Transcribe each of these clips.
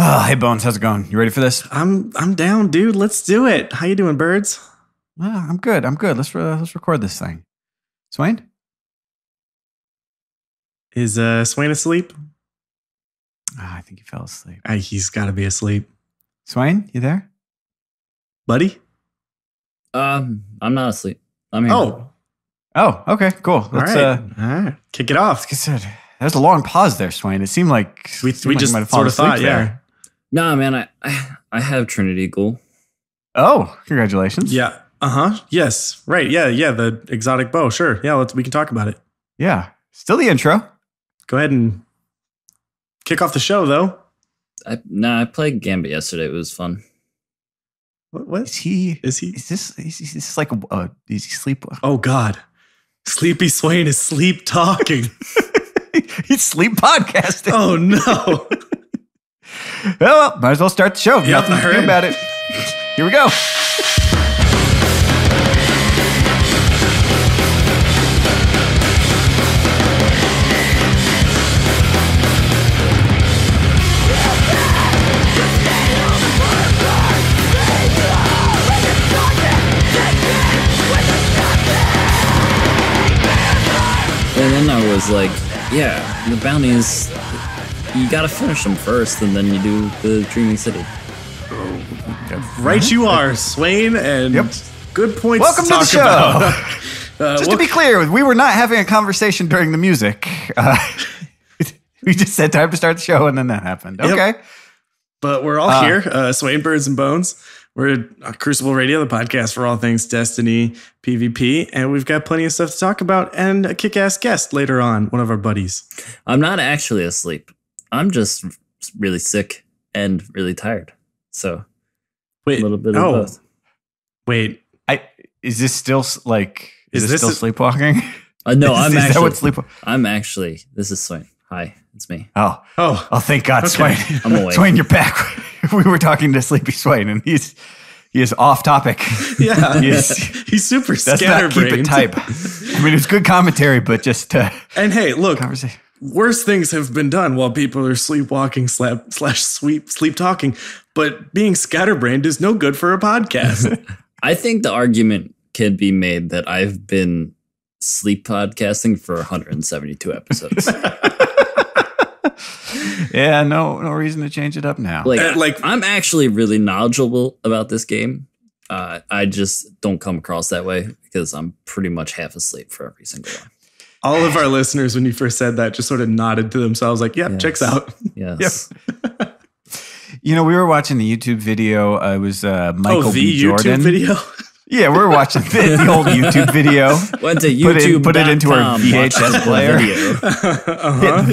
Oh, hey Bones, how's it going? You ready for this? I'm down, dude. Let's do it. How you doing, birds? I'm good. I'm good. Let's record this thing. Swain? Is Swain asleep? I think he fell asleep. He's got to be asleep. Swain, you there? Buddy? I'm not asleep. I'm here. Oh, okay. Cool. Let's all right. Kick it off. Like I said, there was a long pause there, Swain. It seemed like we just sort of thought, yeah. No, man, I have Trinity Ghoul. Oh, congratulations. Yeah. Uh-huh. Yes. Right. Yeah. Yeah. The exotic bow. Sure. Yeah. We can talk about it. Yeah. Still the intro. Go ahead and kick off the show, though. I played Gambit yesterday. It was fun. What? Is this like is he sleep? Oh, God. Sleepy Swain is sleep talking. He's sleep podcasting. Oh, no. Well, might as well start the show. Yep, nothing to do about it. Here we go. And then I was like, yeah, the bounties, you gotta finish them first, and then you do the Dreaming City. Right you are, Swain, and yep. Good points. Welcome to the show. Just to be clear, we were not having a conversation during the music. We just said time to start the show, and then that happened. Okay. Yep. But we're all here, Swain, Birds, and Bones. We're at Crucible Radio, the podcast for all things Destiny, PvP, and we've got plenty of stuff to talk about and a kick-ass guest later on, one of our buddies. I'm not actually asleep. I'm just really sick and really tired. So, wait, a little bit of both. Wait, is this still like? Is this still sleepwalking? No, I'm actually. This is Swain. Hi, it's me. Oh, thank God, okay. Swain. I'm awake. Swain, you're back. We were talking to Sleepy Swain, and he is off topic. Yeah, he's super scatterbrained. That's not keep it type. I mean, it's good commentary, but just and hey, look, worse things have been done while people are sleepwalking slash sleep talking. But being scatterbrained is no good for a podcast. I think the argument can be made that I've been sleep podcasting for 172 episodes. Yeah, no reason to change it up now. Like I'm actually really knowledgeable about this game. I just don't come across that way because I'm pretty much half asleep for every single one. All of our listeners, when you first said that, just sort of nodded to themselves like, yep, yes. Checks out. Yes. Yep. You know, we were watching the YouTube video. It was Michael B. Jordan. YouTube video? Yeah, we were watching the old YouTube video. Went to YouTube. Put it into our VHS player. Hit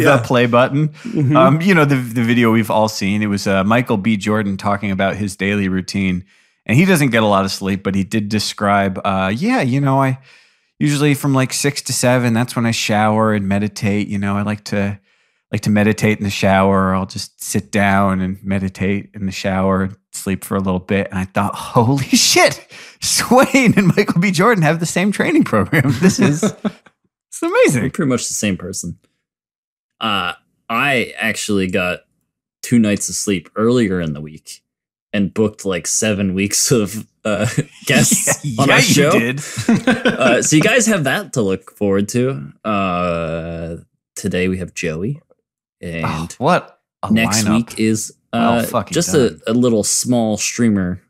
the play button. Mm-hmm. You know, the video we've all seen. It was Michael B. Jordan talking about his daily routine. And he doesn't get a lot of sleep, but he did describe, I usually from like 6 to 7, that's when I shower and meditate. You know, I like to meditate in the shower. Or I'll just sit down and meditate in the shower, sleep for a little bit. And I thought, holy shit, Swain and Michael B. Jordan have the same training program. This is it's amazing. We're pretty much the same person. I actually got 2 nights of sleep earlier in the week and booked like 7 weeks of guests on our show. You did. So you guys have that to look forward to. Today we have Joey. And what a next lineup. Week is just a little small streamer,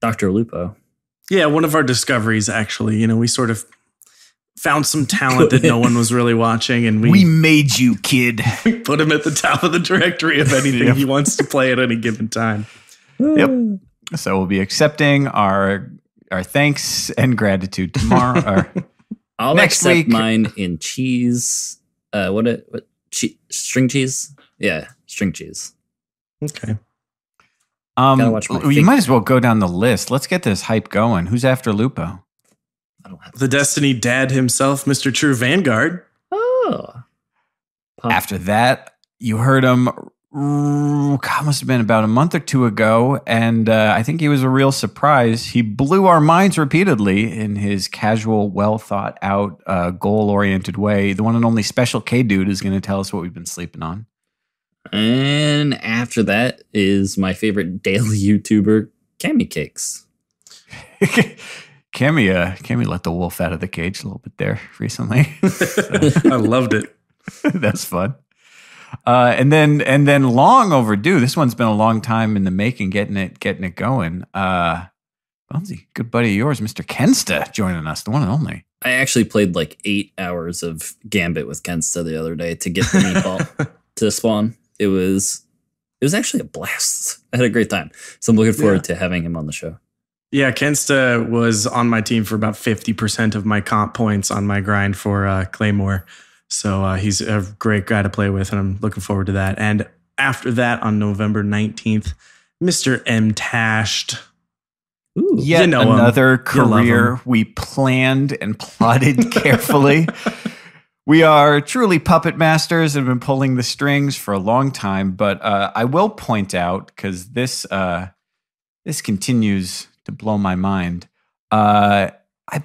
Dr. Lupo. Yeah, one of our discoveries, actually. You know, we sort of found some talent that no one was really watching. And we made you, kid. We put him at the top of the directory of anything he wants to play at any given time. Yep. So we'll be accepting our thanks and gratitude tomorrow. I'll next accept week. Mine in cheese. String cheese? Yeah, string cheese. Okay. You might as well go down the list. Let's get this hype going. Who's after Lupo? I don't have the Destiny dad himself, Mr. True Vanguard. Oh. Pop. After that, you heard him. God, must have been about a month or 2 ago, and I think he was a real surprise. He blew our minds repeatedly in his casual, well-thought-out, goal-oriented way. The one and only Special K-Dude is going to tell us what we've been sleeping on. And after that is my favorite daily YouTuber, Cammy Cakes. Cammy let the wolf out of the cage a little bit there recently. I loved it. That's fun. And then long overdue. This one's been a long time in the making, getting it going. Bonesy, good buddy of yours, Mr. Kensta, joining us, the one and only. I actually played like 8 hours of Gambit with Kensta the other day to get the meatball to spawn. It was actually a blast. I had a great time. So I'm looking forward to having him on the show. Yeah, Kensta was on my team for about 50% of my comp points on my grind for Claymore. So he's a great guy to play with, and I'm looking forward to that. And after that, on November 19th, Mr. M. Tashed. Ooh, yet another career we planned and plotted carefully. We are truly puppet masters and have been pulling the strings for a long time. But I will point out, because this continues to blow my mind, I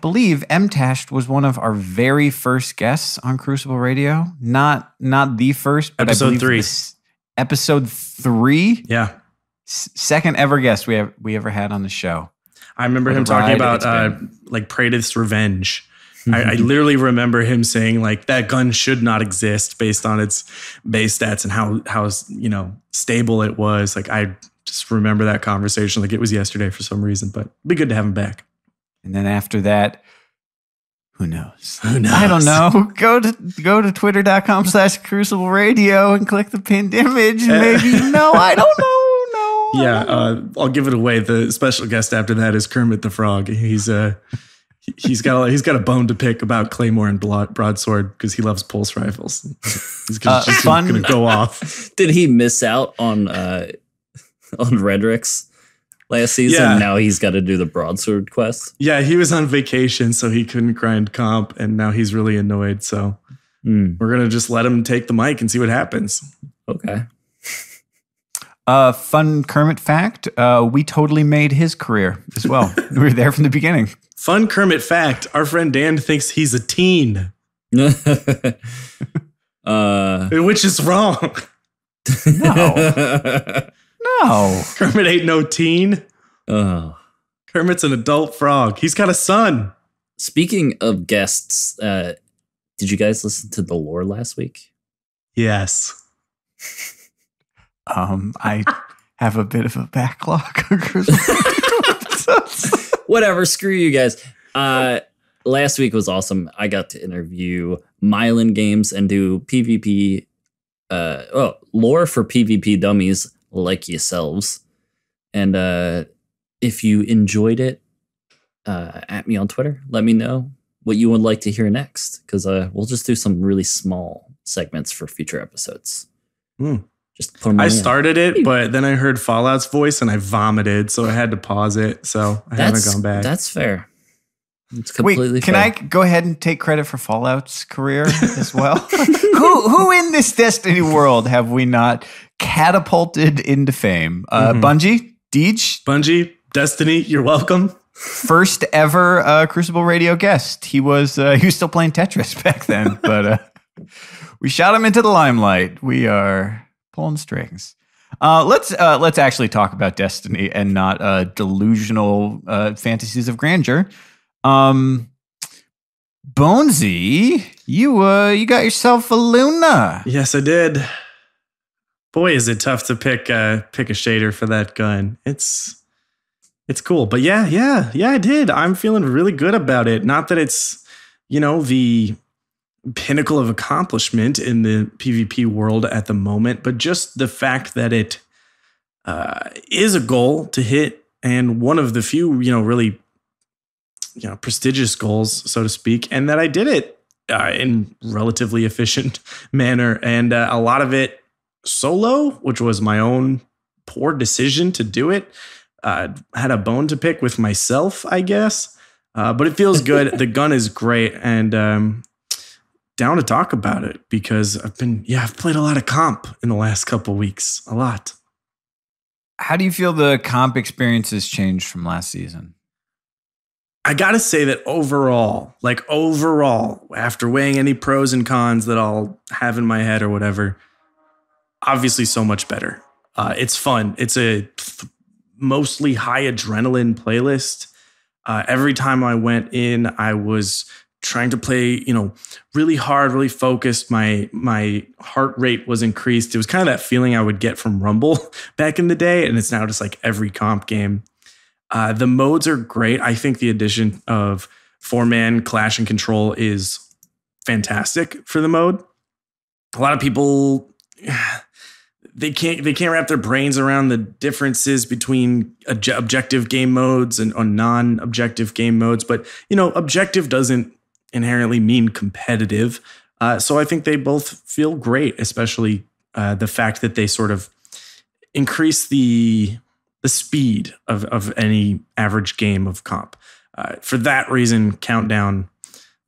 believe M. Tashed was one of our very first guests on Crucible Radio. Not the first, but episode I believe 3. Episode 3? Yeah. Second ever guest we ever had on the show. I remember him talking about like Pratith's Revenge. I literally remember him saying like that gun should not exist based on its base stats and how stable it was. Like I just remember that conversation like it was yesterday for some reason, but it'd be good to have him back. And then after that, who knows? Who knows? I don't know. Go to twitter.com/crucibleradio and click the pinned image. Maybe I don't know. No. Yeah, I'll give it away. The special guest after that is Kermit the Frog. He's got a bone to pick about Claymore and Broadsword because he loves pulse rifles. He's just gonna go off. Did he miss out on Redrix last season? Yeah. Now he's got to do the Broadsword quest. Yeah, he was on vacation, so he couldn't grind comp, and now he's really annoyed. So we're gonna just let him take the mic and see what happens. Okay. Fun Kermit fact: we totally made his career as well. We were there from the beginning. Fun Kermit fact: our friend Dan thinks he's a teen, which is wrong. No, Kermit ain't no teen. Kermit's an adult frog. He's got a son. Speaking of guests, did you guys listen to The Lore last week? Yes. I have a bit of a backlog. Whatever, screw you guys. Last week was awesome. I got to interview Mylan Games and do PvP, lore for PvP dummies like yourselves. And if you enjoyed it, at me on Twitter. Let me know what you would like to hear next, because we'll just do some really small segments for future episodes. I started it, but then I heard Fallout's voice and I vomited, so I had to pause it. So I haven't gone back. That's fair. It's completely fair. I go ahead and take credit for Fallout's career as well? who in this Destiny world have we not catapulted into fame? Bungie, Deej. Bungie, Destiny, you're welcome. First ever Crucible Radio guest. He was still playing Tetris back then, but we shot him into the limelight. We are pulling strings. Let's actually talk about Destiny and not delusional fantasies of grandeur. Bonesy, you got yourself a Luna. Yes, I did. Boy, is it tough to pick a shader for that gun. It's cool, but yeah, I did. I'm feeling really good about it. Not that it's the pinnacle of accomplishment in the PvP world at the moment, but just the fact that it is a goal to hit and one of the few, really, prestigious goals, so to speak, and that I did it in relatively efficient manner, and a lot of it solo, which was my own poor decision to do it. Had a bone to pick with myself, I guess, but it feels good. The gun is great, and down to talk about it because I've played a lot of comp in the last couple weeks, a lot. How do you feel the comp experience has changed from last season? I gotta say that overall, after weighing any pros and cons that I'll have in my head or whatever, obviously so much better. It's fun. It's a mostly high adrenaline playlist. Every time I went in, I was trying to play, you know, really hard, really focused. My heart rate was increased. It was kind of that feeling I would get from Rumble back in the day. And it's now just like every comp game. The modes are great. I think the addition of four-man Clash and Control is fantastic for the mode. A lot of people, they can't wrap their brains around the differences between objective game modes and non-objective game modes. But, you know, objective doesn't inherently mean competitive. So I think they both feel great, especially the fact that they sort of increase the speed of any average game of comp. For that reason, Countdown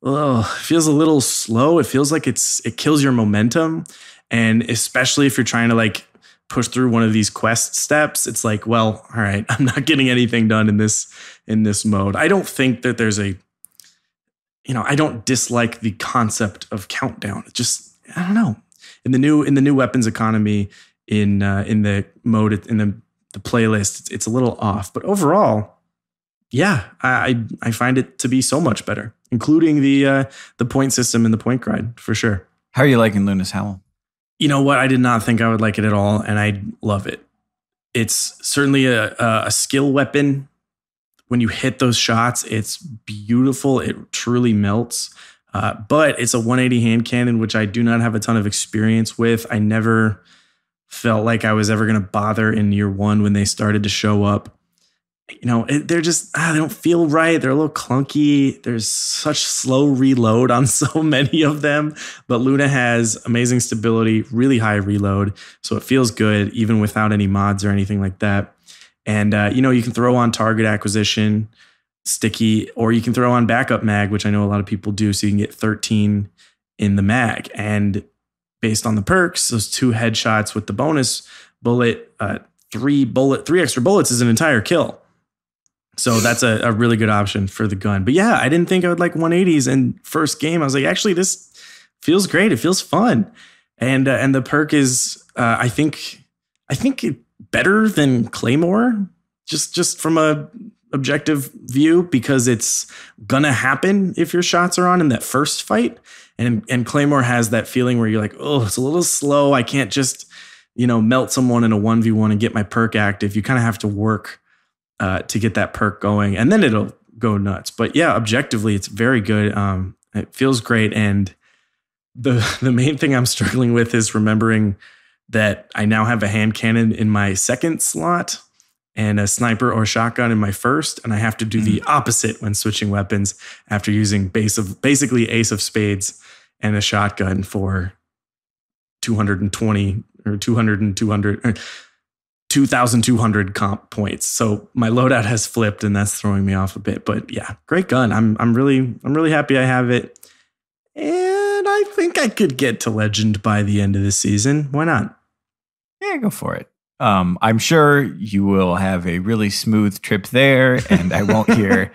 feels a little slow. It feels like it kills your momentum. And especially if you're trying to like push through one of these quest steps, it's like, well, all right, I'm not getting anything done in this mode. I don't think that there's a, you know, I don't dislike the concept of Countdown. It just, I don't know. In the new weapons economy, in the mode, in the playlist, it's a little off. But overall, yeah, I find it to be so much better, including the point system and the point grind for sure. How are you liking Luna's Howl? You know what? I did not think I would like it at all, and I love it. It's certainly a skill weapon. When you hit those shots, it's beautiful. It truly melts. But it's a 180 hand cannon, which I do not have a ton of experience with. I never felt like I was ever going to bother in year one when they started to show up. You know, they're just, they don't feel right. They're a little clunky. There's such slow reload on so many of them. But Luna has amazing stability, really high reload. So it feels good, even without any mods or anything like that. And, you know, you can throw on target acquisition, sticky, or you can throw on backup mag, which I know a lot of people do. So you can get 13 in the mag. And based on the perks, those 2 headshots with the bonus bullet, 3 extra bullets is an entire kill. So that's a really good option for the gun. But yeah, I didn't think I would like 180s. And first game, I was like, actually, this feels great. It feels fun. And the perk is, I think better than Claymore, just from a objective view, because it's going to happen if your shots are on in that first fight. And Claymore has that feeling where you're like, oh, it's a little slow. I can't just, you know, melt someone in a 1v1 and get my perk active. You kind of have to work to get that perk going, and then it'll go nuts. But yeah, objectively, it's very good. It feels great. And the main thing I'm struggling with is remembering that I now have a hand cannon in my second slot and a sniper or shotgun in my first. And I have to do the opposite when switching weapons after using basically Ace of Spades and a shotgun for 220 or 200 or 2,200 comp points. So my loadout has flipped, and that's throwing me off a bit. But yeah, great gun. I'm really happy I have it. And I think I could get to Legend by the end of the season. Why not? Yeah, go for it. I'm sure you will have a really smooth trip there, and I won't hear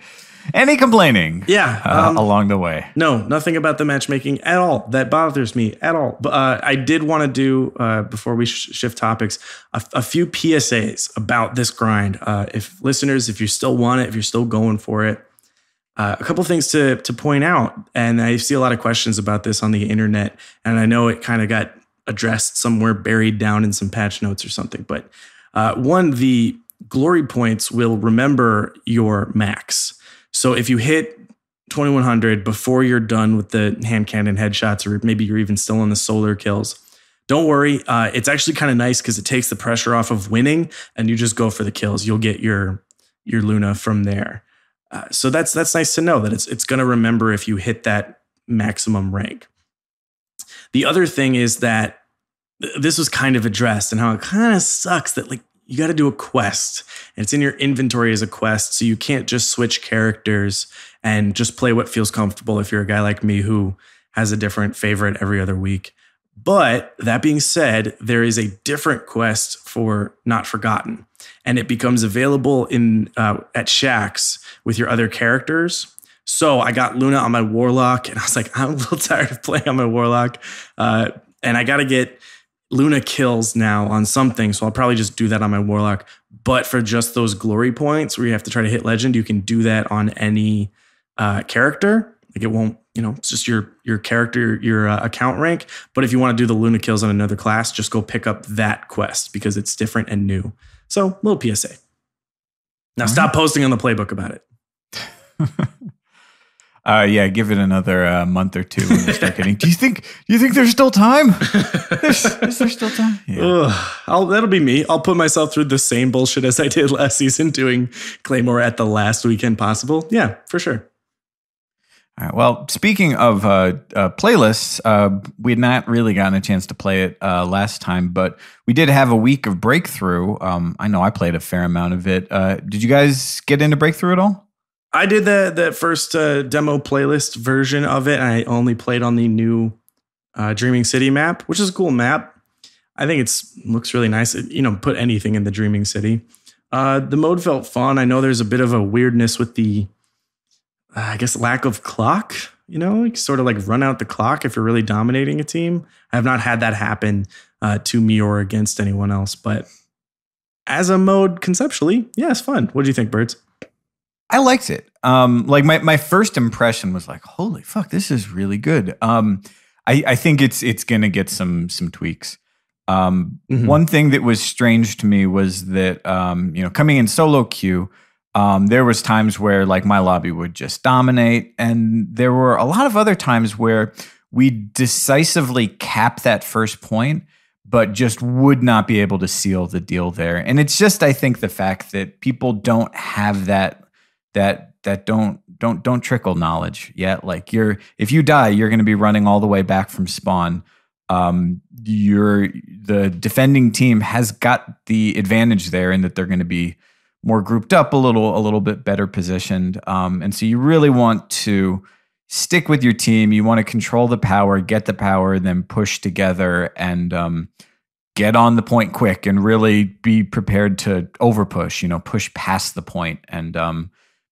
any complaining. Yeah, along the way. No, nothing about the matchmaking at all that bothers me at all. But I did want to do, before we shift topics, a few PSAs about this grind. If listeners, if you still want it, if you're still going for it, a couple things to point out. And I see a lot of questions about this on the internet, and I know it kind of got addressed somewhere buried down in some patch notes or something. But one, the glory points will remember your max. So if you hit 2100 before you're done with the hand cannon headshots, or maybe you're even still on the solar kills, don't worry. It's actually kind of nice because it takes the pressure off of winning, and you just go for the kills. You'll get your Luna from there. So that's nice to know that it's going to remember if you hit that maximum rank. The other thing is that this was kind of addressed, and how it kind of sucks that like, you got to do a quest, and it's in your inventory as a quest. So you can't just switch characters and just play what feels comfortable if you're a guy like me who has a different favorite every other week. But that being said, there is a different quest for Not Forgotten, and it becomes available in at Shaxx with your other characters. So I got Luna on my Warlock, and I was like, I'm a little tired of playing on my Warlock, and I got to get Luna kills now on something, so I'll probably just do that on my Warlock. But for just those glory points where you have to try to hit Legend, you can do that on any character. Like it won't, you know, it's just your character, your account rank. But if you want to do the Luna kills on another class, just go pick up that quest because it's different and new. So, little PSA. Now stop posting on the playbook about it. Yeah, give it another month or two when they start getting. Do you think there's still time? Is there still time? Yeah. Ugh, that'll be me. I'll put myself through the same bullshit as I did last season doing Claymore at the last weekend possible. Yeah, for sure. All right. Well, speaking of playlists, we had not really gotten a chance to play it last time, but we did have a week of Breakthrough. I know I played a fair amount of it. Did you guys get into Breakthrough at all? I did that first demo playlist version of it, and I only played on the new Dreaming City map, which is a cool map. I think looks really nice. You know, put anything in the Dreaming City. The mode felt fun. I know there's a bit of a weirdness with the, I guess, lack of clock. You know, you sort of like run out the clock if you're really dominating a team. I have not had that happen to me or against anyone else, but as a mode conceptually, yeah, it's fun. What do you think, Birds? I liked it. Like my first impression was like, holy fuck, this is really good. I think it's gonna get some tweaks. One thing that was strange to me was that you know, coming in solo queue, there was times where like my lobby would just dominate, and there were a lot of other times where we decisively cap that first point, but just would not be able to seal the deal there. And it's just, I think, the fact that people don't have that don't trickle knowledge yet. Like if you die, you're going to be running all the way back from spawn. The defending team has got the advantage there in that they're going to be more grouped up, a little bit better positioned. And so you really want to stick with your team. You want to control the power, get the power, then push together and get on the point quick and really be prepared to over push, you know, push past the point and,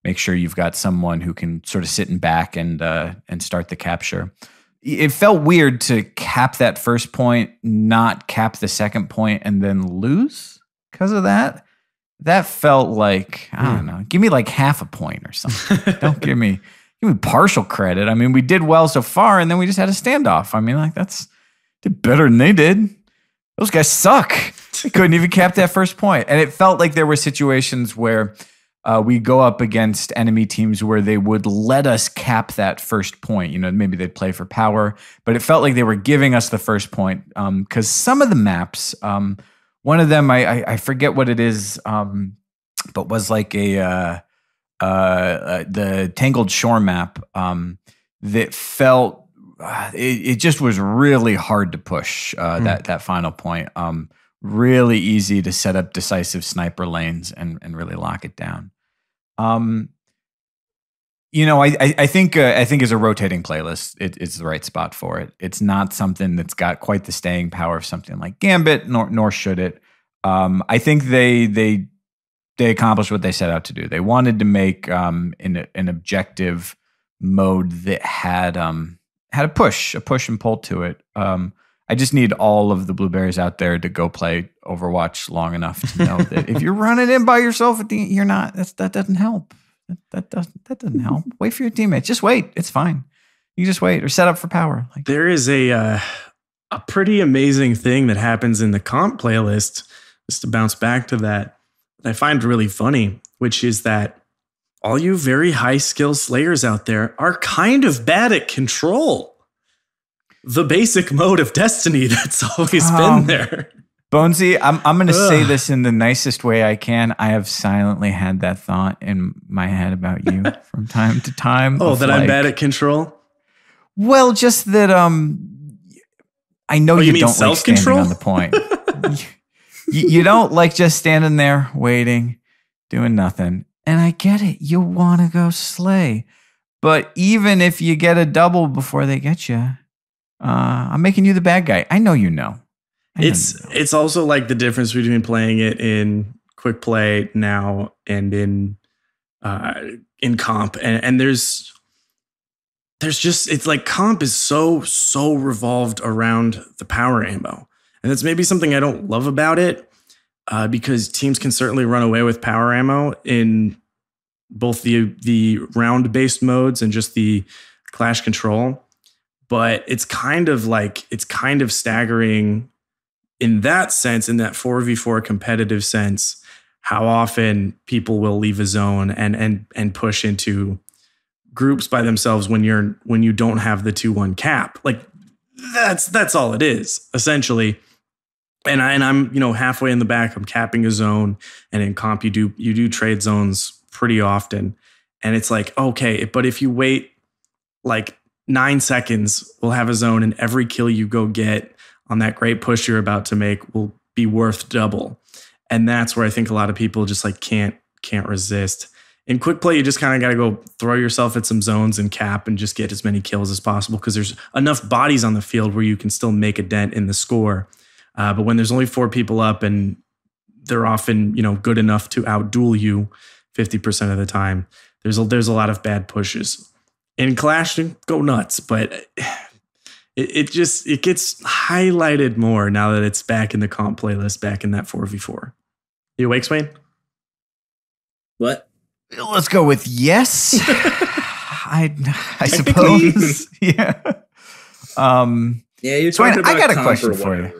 make sure you've got someone who can sort of sit in back and start the capture. It felt weird to cap that first point, not cap the second point, and then lose because of that. That felt like, I don't know, give me like half a point or something. Don't give me partial credit. I mean, we did well so far, and then we just had a standoff. I mean, like did better than they did. Those guys suck. They couldn't even cap that first point. And it felt like there were situations where we go up against enemy teams where they would let us cap that first point. You know, maybe they'd play for power, but it felt like they were giving us the first point because some of the maps, one of them, I forget what it is, but was like the Tangled Shore map that felt, it just was really hard to push that final point. Really easy to set up decisive sniper lanes and really lock it down. You know, I think as a rotating playlist, it's the right spot for it. It's not something that's got quite the staying power of something like Gambit, nor should it. I think they accomplished what they set out to do. They wanted to make an objective mode that had a push and pull to it. I just need all of the blueberries out there to go play Overwatch long enough to know that if you're running in by yourself, you're not. That doesn't help. That doesn't help. Wait for your teammates. Just wait. It's fine. You just wait or set up for power. Like, there is a pretty amazing thing that happens in the comp playlist. Just to bounce back to that I find really funny, which is that all you very high skill slayers out there are kind of bad at control. The basic mode of Destiny that's always been there. Bonesy, I'm going to say this in the nicest way I can. I have silently had that thought in my head about you from time to time. Oh, that, like, I'm bad at control? Well, just that I know you don't like standing on the point. you don't like just standing there waiting, doing nothing. And I get it. You want to go slay. But even if you get a double before they get you, I'm making you the bad guy. I know you know. It's also like the difference between playing it in quick play now and in comp. And there's just, it's like comp is so revolved around the power ammo. And that's maybe something I don't love about it, because teams can certainly run away with power ammo in both the round-based modes and just the clash control. But it's kind of staggering in that sense, in that 4v4 competitive sense, how often people will leave a zone and push into groups by themselves when you don't have the 2-1 cap. Like that's all it is, essentially. And I'm, you know, halfway in the back, I'm capping a zone, and in comp you do trade zones pretty often. And it's like, okay, but if you wait like 9 seconds, we'll have a zone, and every kill you go get on that great push you're about to make will be worth double. And that's where I think a lot of people just like can't resist. In quick play, you just kind of got to go throw yourself at some zones and cap and just get as many kills as possible, because there's enough bodies on the field where you can still make a dent in the score. But when there's only 4 people up and they're often, you know, good enough to outduel you 50% of the time, there's a lot of bad pushes. In Clash, go nuts, but it gets highlighted more now that it's back in the comp playlist, back in that 4v4. You awake, Swain? What? Let's go with yes. I suppose. Yeah. Yeah. You're Swain, I got a question for you.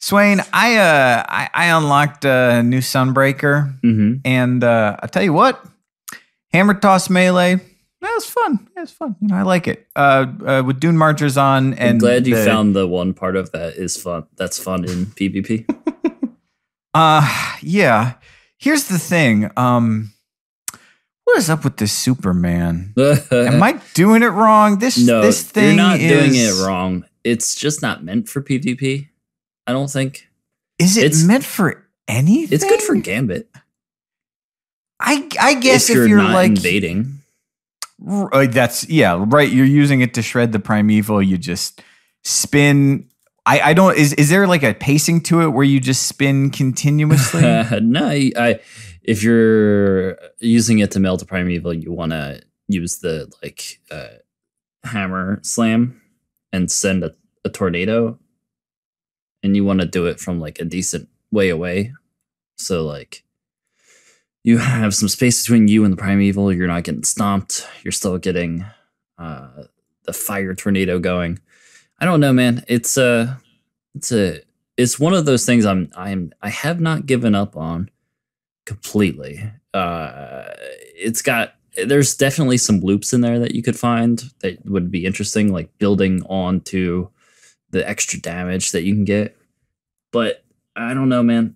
Swain, I unlocked a new Sunbreaker, and I'll tell you what, Hammer Toss Melee, that was fun. You know, I like it. With Dune Marchers on, and I'm glad you found the one part of that is fun. That's fun in PvP. Yeah. Here's the thing. What is up with this Superman? Am I doing it wrong? This thing. You're not doing it wrong. It's just not meant for PvP, I don't think. Is it meant for anything? It's good for Gambit. I guess if you're not like invading. That's, yeah, right. You're using it to shred the primeval. You just spin. I don't, is there like a pacing to it where you just spin continuously? No, if you're using it to melt a primeval, you want to use the like hammer slam and send a tornado, and you want to do it from like a decent way away. So like you have some space between you and the primeval. You're not getting stomped. You're still getting the fire tornado going. I don't know, man. It's one of those things I have not given up on completely. There's definitely some loops in there that you could find that would be interesting, like building onto the extra damage that you can get. But I don't know, man.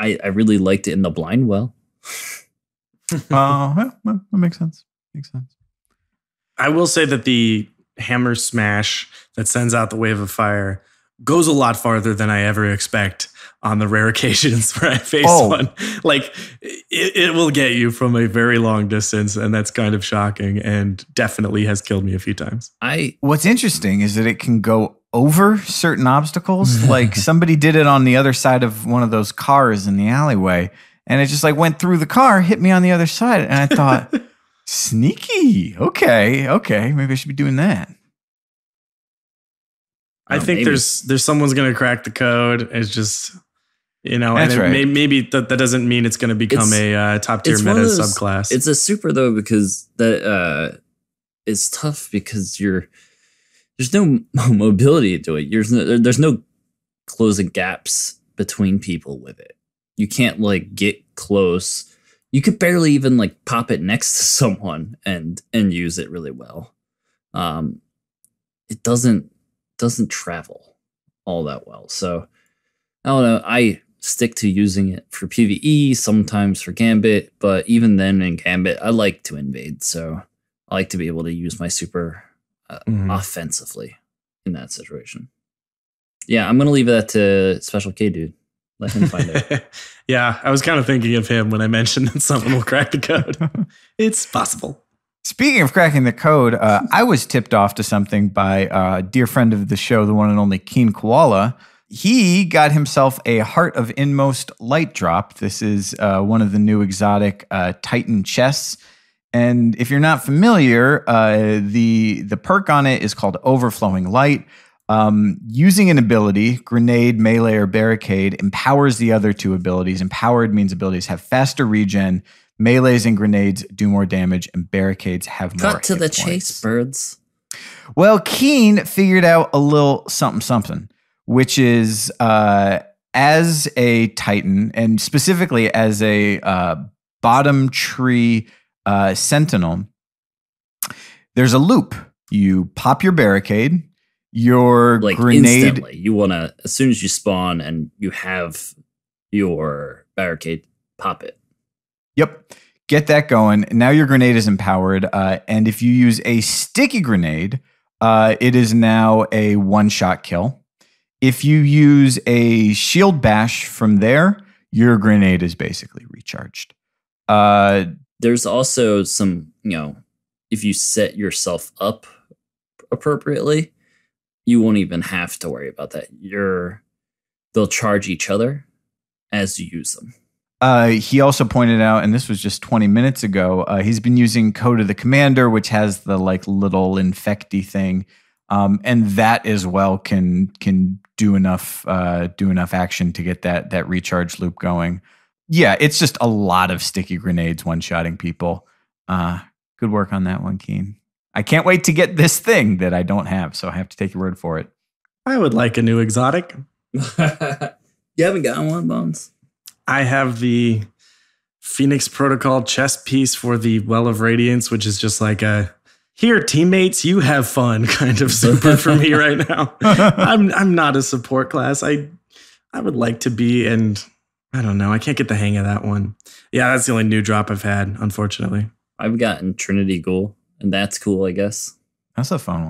I really liked it in the blind well. Well, that makes sense. I will say that the hammer smash that sends out the wave of fire goes a lot farther than I ever expect on the rare occasions where I face one. Like, it will get you from a very long distance, and that's kind of shocking and definitely has killed me a few times. What's interesting is that it can go over certain obstacles. Like, somebody did it on the other side of one of those cars in the alleyway, and it just, like, went through the car, hit me on the other side, and I thought... Sneaky. Okay. Maybe I should be doing that. I think there's someone's going to crack the code. It's just, you know, that's right. Maybe that doesn't mean it's going to become a top tier meta subclass. It's a super though, because that it's tough because there's no mobility to it. There's no closing gaps between people with it. You can't like get close. You could barely even like pop it next to someone and use it really well. It doesn't travel all that well. So I don't know. I stick to using it for PvE, sometimes for Gambit, but even then in Gambit, I like to invade. So I like to be able to use my super offensively in that situation. Yeah, I'm going to leave that to Special K, dude. Let him find out. Yeah, I was kind of thinking of him when I mentioned that someone will crack the code. It's possible. Speaking of cracking the code, I was tipped off to something by a dear friend of the show, the one and only Keen Koala. He got himself a Heart of Inmost Light drop. This is one of the new exotic Titan chests. And if you're not familiar, the perk on it is called Overflowing Light. Using an ability, Grenade, Melee, or Barricade, empowers the other two abilities. Empowered means abilities have faster regen, Melees and Grenades do more damage, and Barricades have more hit points. Cut to the chase, birds. Well, Keen figured out a little something, which is as a Titan, and specifically as a bottom tree Sentinel, there's a loop. You pop your Barricade. Your like grenade instantly. You want to, as soon as you spawn and you have your Barricade, pop it. Yep. Get that going. Now your Grenade is empowered. And if you use a sticky Grenade, it is now a one-shot kill. If you use a shield bash from there, your Grenade is basically recharged. There's also some, if you set yourself up appropriately, you won't even have to worry about that. They'll charge each other as you use them. He also pointed out, and this was just 20 minutes ago, he's been using Code of the Commander, which has the little infecty thing, and that as well can do enough action to get that recharge loop going. Yeah, it's just a lot of sticky Grenades one-shotting people. Good work on that one, Keen. I can't wait to get this thing that I don't have, so I have to take your word for it. I would like a new exotic. You haven't gotten one, Bones? I have the Phoenix Protocol chess piece for the Well of Radiance, which is just like a, here, teammates, you have fun kind of super for me right now. I'm not a support class. I would like to be, and I don't know. I can't get the hang of that one. Yeah, that's the only new drop I've had, unfortunately. I've gotten Trinity Ghoul. And that's cool, I guess. That's a fun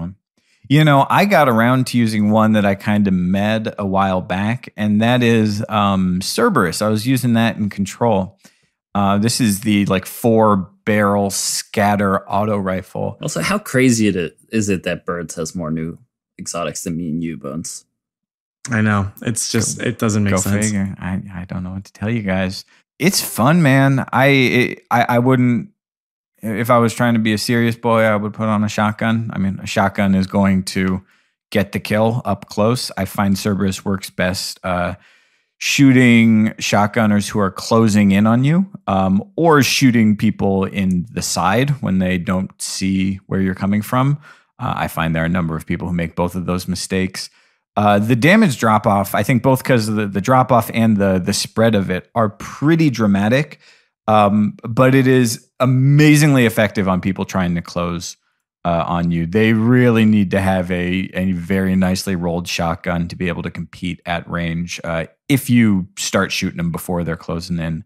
one. I got around to using one that I kind of med a while back, and that is Cerberus. I was using that in Control. This is the 4-barrel scatter auto rifle. Also, how crazy is it that Birds has more new exotics than me and you, Bones? I know. It's just, it doesn't make sense. Figure. I don't know what to tell you guys. It's fun, man. I wouldn't. If I was trying to be a serious boy, I would put on a shotgun. I mean, a shotgun is going to get the kill up close. I find Cerberus works best shooting shotgunners who are closing in on you, or shooting people in the side when they don't see where you're coming from. I find there are a number of people who make both of those mistakes. The damage drop-off, I think both because of the drop-off and the spread of it, are pretty dramatic. But it is amazingly effective on people trying to close on you. They really need to have a very nicely rolled shotgun to be able to compete at range. If you start shooting them before they're closing in,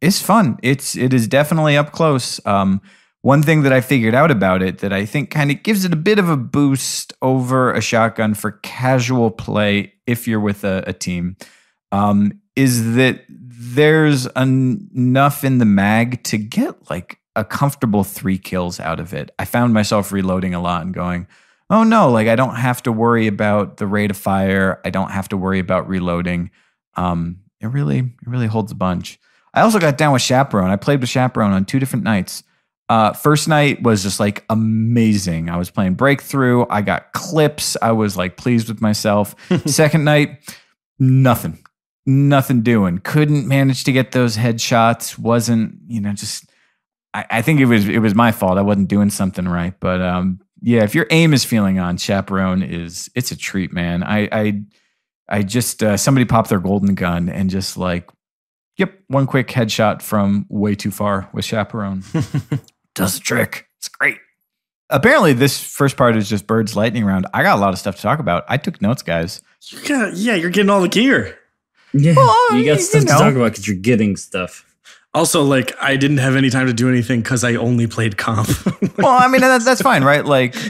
it's fun. It is definitely up close. One thing that I figured out about it that I think kind of gives it a bit of a boost over a shotgun for casual play, if you're with a team, is that there's enough in the mag to get a comfortable 3 kills out of it. I found myself reloading a lot and going, oh no, I don't have to worry about the rate of fire. I don't have to worry about reloading. It really holds a bunch. I also got down with Chaperone. I played with Chaperone on 2 different nights. First night was just amazing. I was playing Breakthrough. I got clips. I was pleased with myself. Second night, nothing doing. Couldn't manage to get those headshots. Wasn't, I think it was my fault. I wasn't doing something right. But yeah, if your aim is feeling on, Chaperone it's a treat, man. I just, somebody popped their golden gun and just yep, one quick headshot from way too far with Chaperone. Does the trick. It's great. Apparently, this first part is just Bird's lightning round. I got a lot of stuff to talk about. I took notes, guys. Yeah, you're getting all the gear. Yeah, well, you got stuff to talk about because you're getting stuff. Also, I didn't have any time to do anything because I only played comp. Well, I mean, that's fine, right?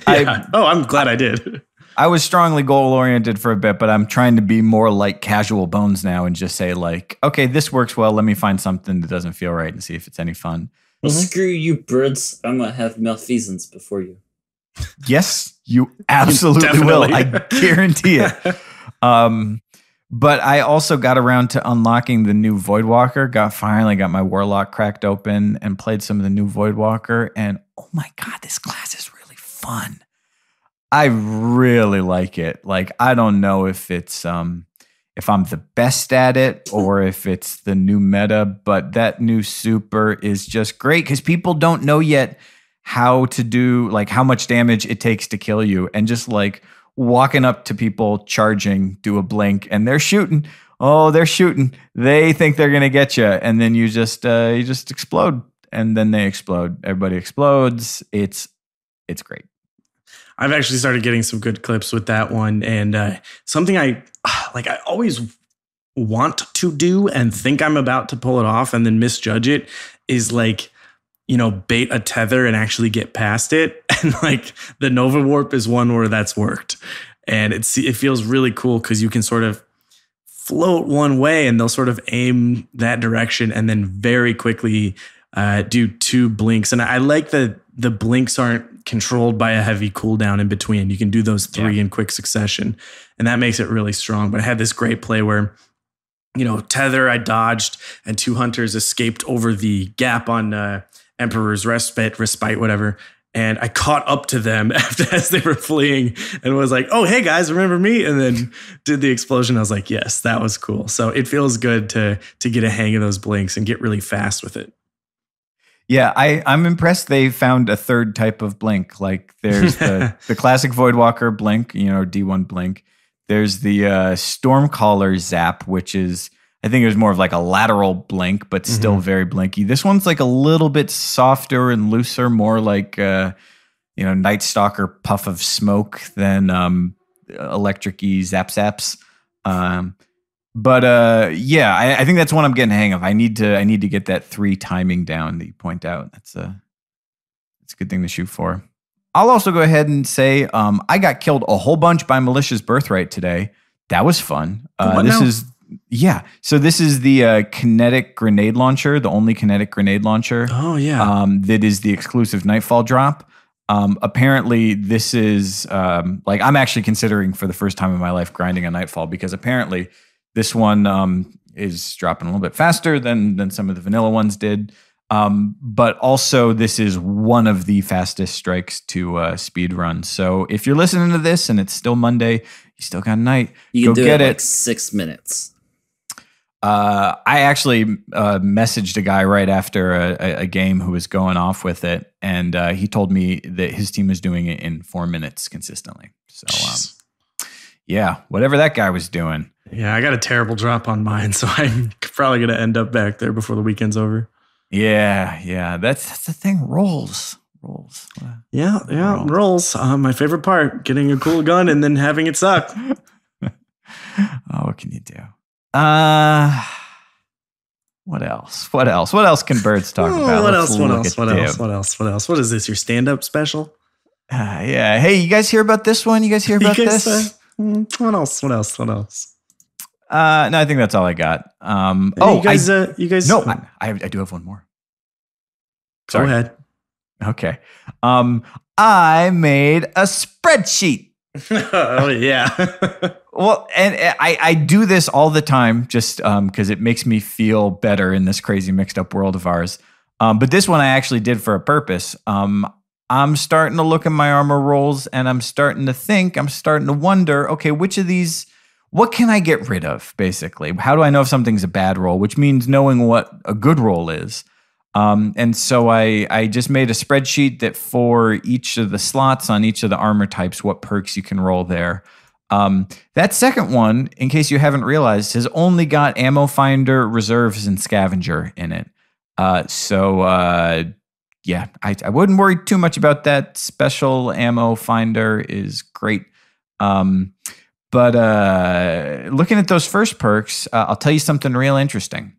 Yeah. I'm glad I did. I was strongly goal-oriented for a bit, but I'm trying to be more like casual Bones now and just say, okay, this works well. Let me find something that doesn't feel right and see if it's any fun. Well, screw you, Birds. I'm going to have malfeasance before you. Yes, you absolutely will. I guarantee it. But I also got around to unlocking the new Voidwalker. Finally got my Warlock cracked open and played some of the new Voidwalker. And oh my God, this class is really fun. I really like it. Like, I don't know if it's if I'm the best at it or if it's the new meta, but that new super is just great because people don't know yet how to do, like, how much damage it takes to kill you, and just like walking up to people, charging, do a blink, and they're shooting. Oh, they're shooting. They think they're gonna get you, and then you just explode, and then they explode. Everybody explodes. It's great. I've actually started getting some good clips with that one, and something I always want to do and think I'm about to pull it off and then misjudge it is, like, you know, bait a tether and actually get past it. And like the Nova Warp is one where that's worked, and it feels really cool because you can sort of float one way and they'll sort of aim that direction and then very quickly do two blinks. And I like that the blinks aren't controlled by a heavy cooldown in between. You can do those three in quick succession, and that makes it really strong. But I had this great play where, you know, tether I dodged and two hunters escaped over the gap on Emperor's Respite, whatever. And I caught up to them as they were fleeing and was like, oh, hey guys, remember me? And then did the explosion. I was like, yes, that was cool. So it feels good to get a hang of those blinks and get really fast with it. Yeah, I'm impressed they found a third type of blink. Like, there's the classic Voidwalker blink, you know, D1 blink. There's the Stormcaller zap, which is, I think it was more of like a lateral blink, but still very blinky. This one's like a little bit softer and looser, more like, you know, Night Stalker puff of smoke than electric-y zap-zaps. But yeah, I think that's one I'm getting a hang of. I need to get that three timing down that you point out. That's a good thing to shoot for. I'll also go ahead and say I got killed a whole bunch by Militia's Birthright today. That was fun. So this is the kinetic grenade launcher, the only kinetic grenade launcher. Oh yeah. That is the exclusive Nightfall drop. Apparently this is like, I'm actually considering for the first time in my life grinding a Nightfall, because apparently this one is dropping a little bit faster than some of the vanilla ones did. But also, this is one of the fastest strikes to speed run. So if you're listening to this and it's still Monday, you still got a night, you go can do get it. Like 6 minutes. I actually messaged a guy right after a game who was going off with it, and he told me that his team was doing it in 4 minutes consistently. So yeah, whatever that guy was doing. Yeah, I got a terrible drop on mine, so I'm probably going to end up back there before the weekend's over. Yeah, that's the thing. Rolls. Yeah, rolls. My favorite part, getting a cool gun and then having it suck. Oh, what can you do? What else? What else can birds talk about? What else? What is this, your stand-up special? Yeah. Hey, you guys hear about this one? You guys hear about this? What else? No, I think that's all I got. I do have one more. Sorry. Go ahead. Okay. I made a spreadsheet. Oh yeah. Well, and I do this all the time just because it makes me feel better in this crazy mixed up world of ours. But this one I actually did for a purpose. I'm starting to look at my armor rolls, and I'm starting to wonder, okay, which of these, what can I get rid of, basically? How do I know if something's a bad roll, which means knowing what a good roll is? And so I just made a spreadsheet that for each of the slots on each of the armor types, what perks you can roll there. That second one, in case you haven't realized, has only got ammo finder, reserves, and scavenger in it. Yeah, I wouldn't worry too much about that. Special ammo finder is great. But looking at those first perks, I'll tell you something real interesting.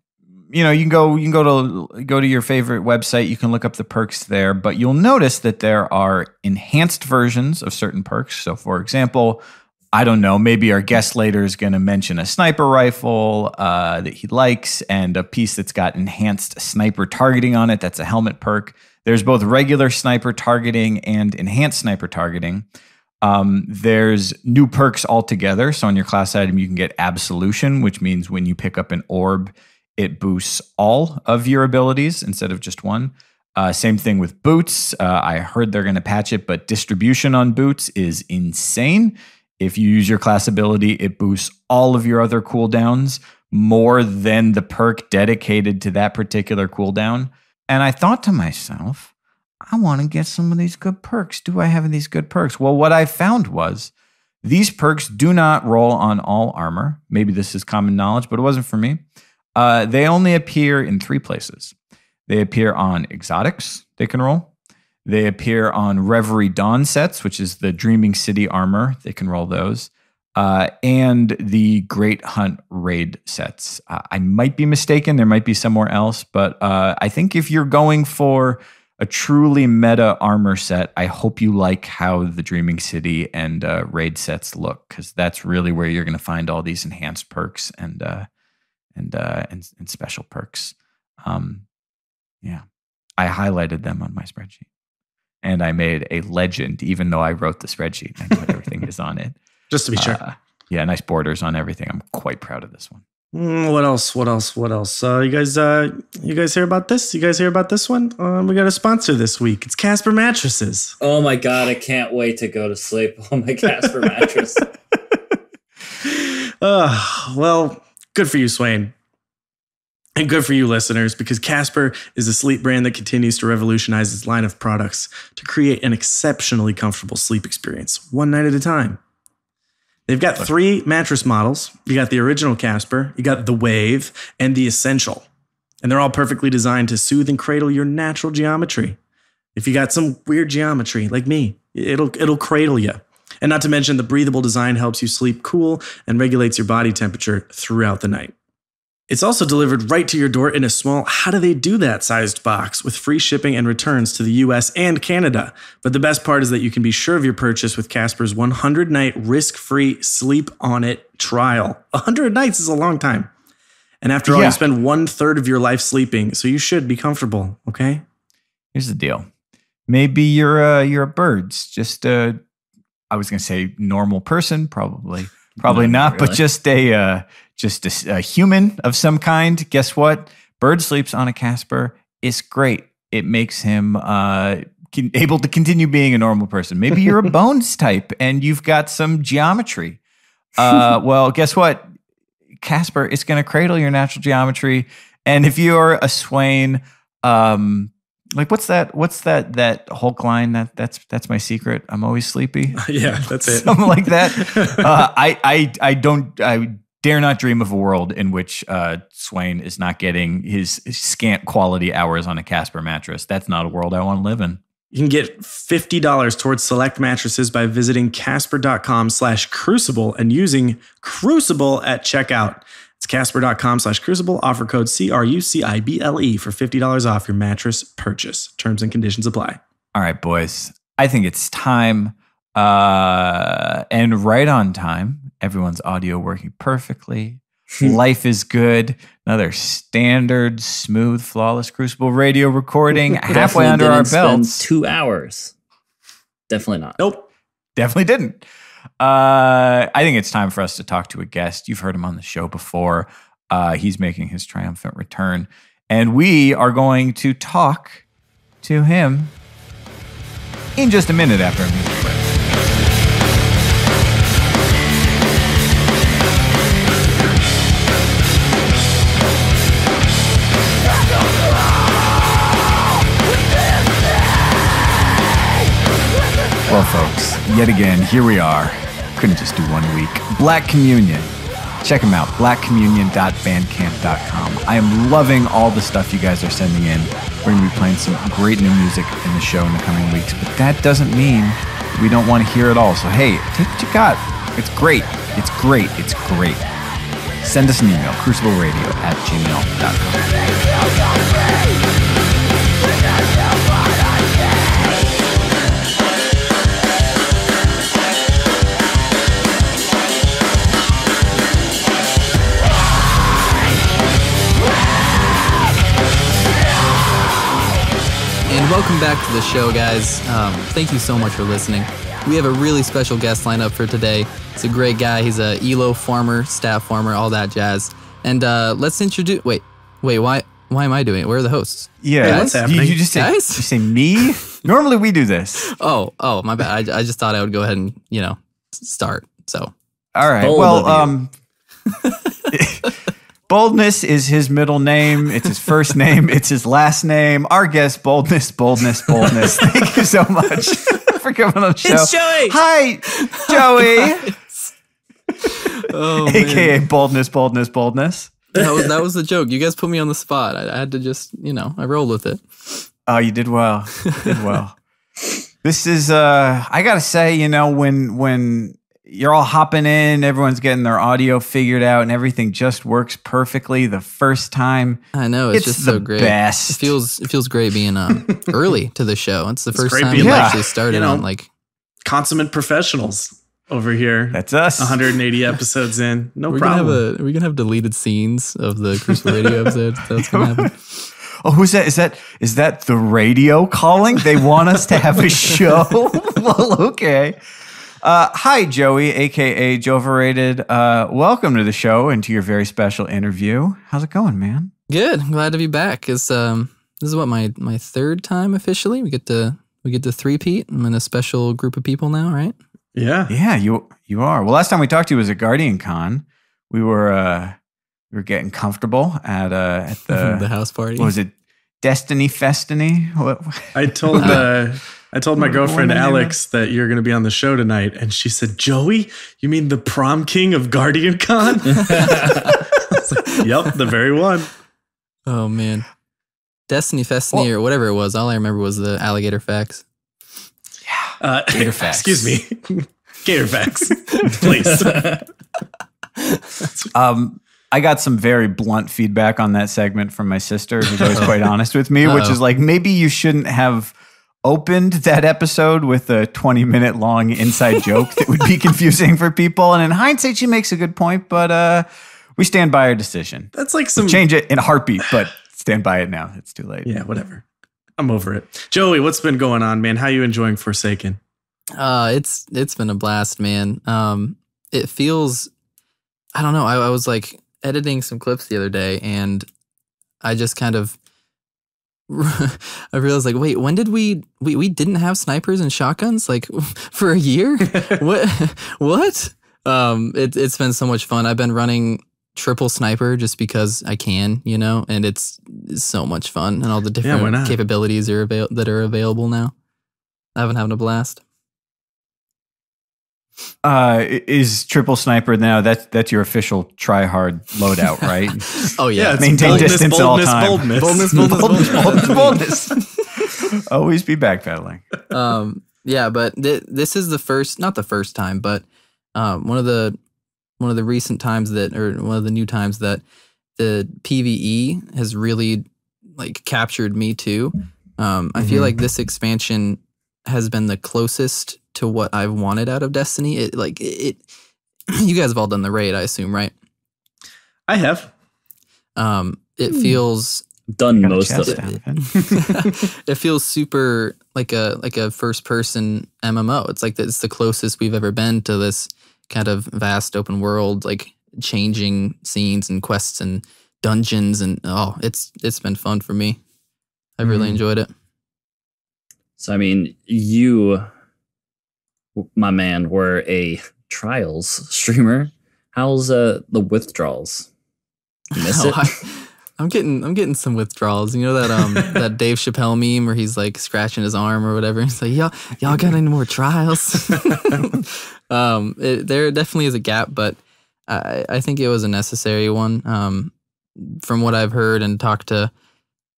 You know, you can go to your favorite website. You can look up the perks there, but you'll notice that there are enhanced versions of certain perks. So, for example, I don't know, maybe our guest later is going to mention a sniper rifle that he likes, and a piece that's got enhanced sniper targeting on it. That's a helmet perk. There's both regular sniper targeting and enhanced sniper targeting. There's new perks altogether. So on your class item, you can get Absolution, which means when you pick up an orb, it boosts all of your abilities instead of just one. Same thing with Boots. I heard they're going to patch it, but distribution on Boots is insane. If you use your class ability, it boosts all of your other cooldowns more than the perk dedicated to that particular cooldown. And I thought to myself, I want to get some of these good perks. Do I have these good perks? Well, what I found was these perks do not roll on all armor. Maybe this is common knowledge, but it wasn't for me. They only appear in three places. They appear on exotics they can roll. They appear on Reverie Dawn sets, which is the Dreaming City armor. They can roll those. And the Great Hunt raid sets. I might be mistaken. There might be somewhere else. But I think if you're going for a truly meta armor set, I hope you like how the Dreaming City and raid sets look, because that's really where you're going to find all these enhanced perks and special perks. Yeah, I highlighted them on my spreadsheet, and I made a legend, even though I wrote the spreadsheet. I know everything is on it, just to be sure. Yeah, nice borders on everything. I'm quite proud of this one. What else? What else? What else? You guys hear about this? You guys hear about this one? We got a sponsor this week. It's Casper Mattresses. Oh my God, I can't wait to go to sleep on my Casper mattress. Well, good for you, Swain. And good for you, listeners, because Casper is a sleep brand that continues to revolutionize its line of products to create an exceptionally comfortable sleep experience, one night at a time. They've got three mattress models. You got the original Casper, you got the Wave, and the Essential. And they're all perfectly designed to soothe and cradle your natural geometry. If you got some weird geometry like me, it'll cradle you. And not to mention, the breathable design helps you sleep cool and regulates your body temperature throughout the night. It's also delivered right to your door in a small, how do they do that sized box, with free shipping and returns to the US and Canada. But the best part is that you can be sure of your purchase with Casper's 100-night risk-free sleep on it trial. 100 nights is a long time. And after all, you spend 1/3 of your life sleeping, so you should be comfortable, okay? Here's the deal. Maybe you're a birds, just I was going to say normal person, probably not, really. But just a human of some kind. Guess what? Bird sleeps on a Casper. It's great. It makes him able to continue being a normal person. Maybe you're a bones type and you've got some geometry. Well, guess what? Casper is going to cradle your natural geometry. And if you're a Swain, like what's that Hulk line that's my secret, I'm always sleepy. Yeah, that's it. Something like that. I dare not dream of a world in which Swain is not getting his scant quality hours on a Casper mattress. That's not a world I want to live in. You can get $50 towards select mattresses by visiting casper.com/crucible and using Crucible at checkout. It's casper.com/crucible. Offer code CRUCIBLE for $50 off your mattress purchase. Terms and conditions apply. All right, boys. I think it's time. And right on time. Everyone's audio working perfectly. Life is good. Another standard, smooth, flawless Crucible radio recording halfway under our belts. 2 hours. Definitely not. Nope. Definitely didn't. I think it's time for us to talk to a guest. You've heard him on the show before. He's making his triumphant return, and we are going to talk to him in just a minute after a music break. Well, folks, yet again, here we are. Couldn't just do one week. Black Communion. Check them out, blackcommunion.bandcamp.com. I am loving all the stuff you guys are sending in. We're going to be playing some great new music in the show in the coming weeks, but that doesn't mean we don't want to hear it all. So, hey, take what you got. It's great. It's great. It's great. Send us an email, crucibleradio@gmail.com. Welcome back to the show, guys. Thank you so much for listening. We have a really special guest lineup for today. It's a great guy. He's a ELO farmer, staff farmer, all that jazz. And let's introduce. Wait, why am I doing it? Where are the hosts? Yeah, hey, what's happening? You just say, guys? You say me. Normally we do this. Oh, my bad. I just thought I would go ahead and start. So all right. Bold well, Boldness is his middle name. It's his first name. It's his last name. Our guest, Boldness. Thank you so much for coming on the show. It's Joey. Hi, Joey. Oh, AKA man. Boldness. That was the joke. You guys put me on the spot. I had to just, I rolled with it. Oh, you did well. This is, I got to say, when you're all hopping in, everyone's getting their audio figured out, and everything just works perfectly the first time. I know, it's just so great. Best. It feels great being early to the show. It's the first time we actually started on consummate professionals over here. That's us. 180 episodes in, no problem. Are we gonna have deleted scenes of the Crucible Radio episodes? That's gonna happen. Oh, who's that? Is that the radio calling? They want us to have a show. Well, okay. Hi, Joey, a.k.a. Joverated. Welcome to the show and to your very special interview. How's it going, man? Good. I'm glad to be back. It's, this is what, my third time officially. We get to three-peat. I'm in a special group of people now, right? Yeah. Yeah, you are. Well, last time we talked to you was at GuardianCon. We were getting comfortable at the... the house party. What was it? Destiny? What? I told my girlfriend Alex that you're going to be on the show tonight, and she said, "Joey, you mean the prom king of GuardianCon?" Yep, the very one. Oh man, Destiny or whatever it was. All I remember was the alligator facts. Yeah, gator facts. Excuse me, gator facts, please. I got some very blunt feedback on that segment from my sister, who's always quite honest with me, which is maybe you shouldn't have opened that episode with a 20-minute long inside joke that would be confusing for people. And in hindsight, she makes a good point, but we stand by our decision. That's like some... We'll change it in a heartbeat, but stand by it now. It's too late. Yeah, whatever. I'm over it. Joey, what's been going on, man? How are you enjoying Forsaken? It's been a blast, man. It feels... I don't know. I was like... editing some clips the other day, and I just kind of I realized, wait, when did we didn't have snipers and shotguns for a year? What? It's been so much fun. I've been running triple sniper just because I can, and it's so much fun, and all the different capabilities that are available now. I've been having a blast. Is triple sniper now? That's your official try hard loadout, right? Oh yeah, maintain distance at all time. Boldness. Always be backpedaling. Yeah, but this is not the first time, but one of the recent times that, or one of the new times that the PVE has really captured me too. I feel like this expansion has been the closest to what I've wanted out of Destiny. You guys have all done the raid, I assume, right? I have. It feels done most of it. It feels super like a first person MMO. It's it's the closest we've ever been to this kind of vast open world, changing scenes and quests and dungeons, and it's been fun for me. I really enjoyed it. So I mean, you, my man, were a Trials streamer. How's the withdrawals? You miss it? I'm getting some withdrawals. You know that that Dave Chappelle meme where he's scratching his arm or whatever. He's like, y'all got any more trials? There definitely is a gap, but I think it was a necessary one. From what I've heard and talked to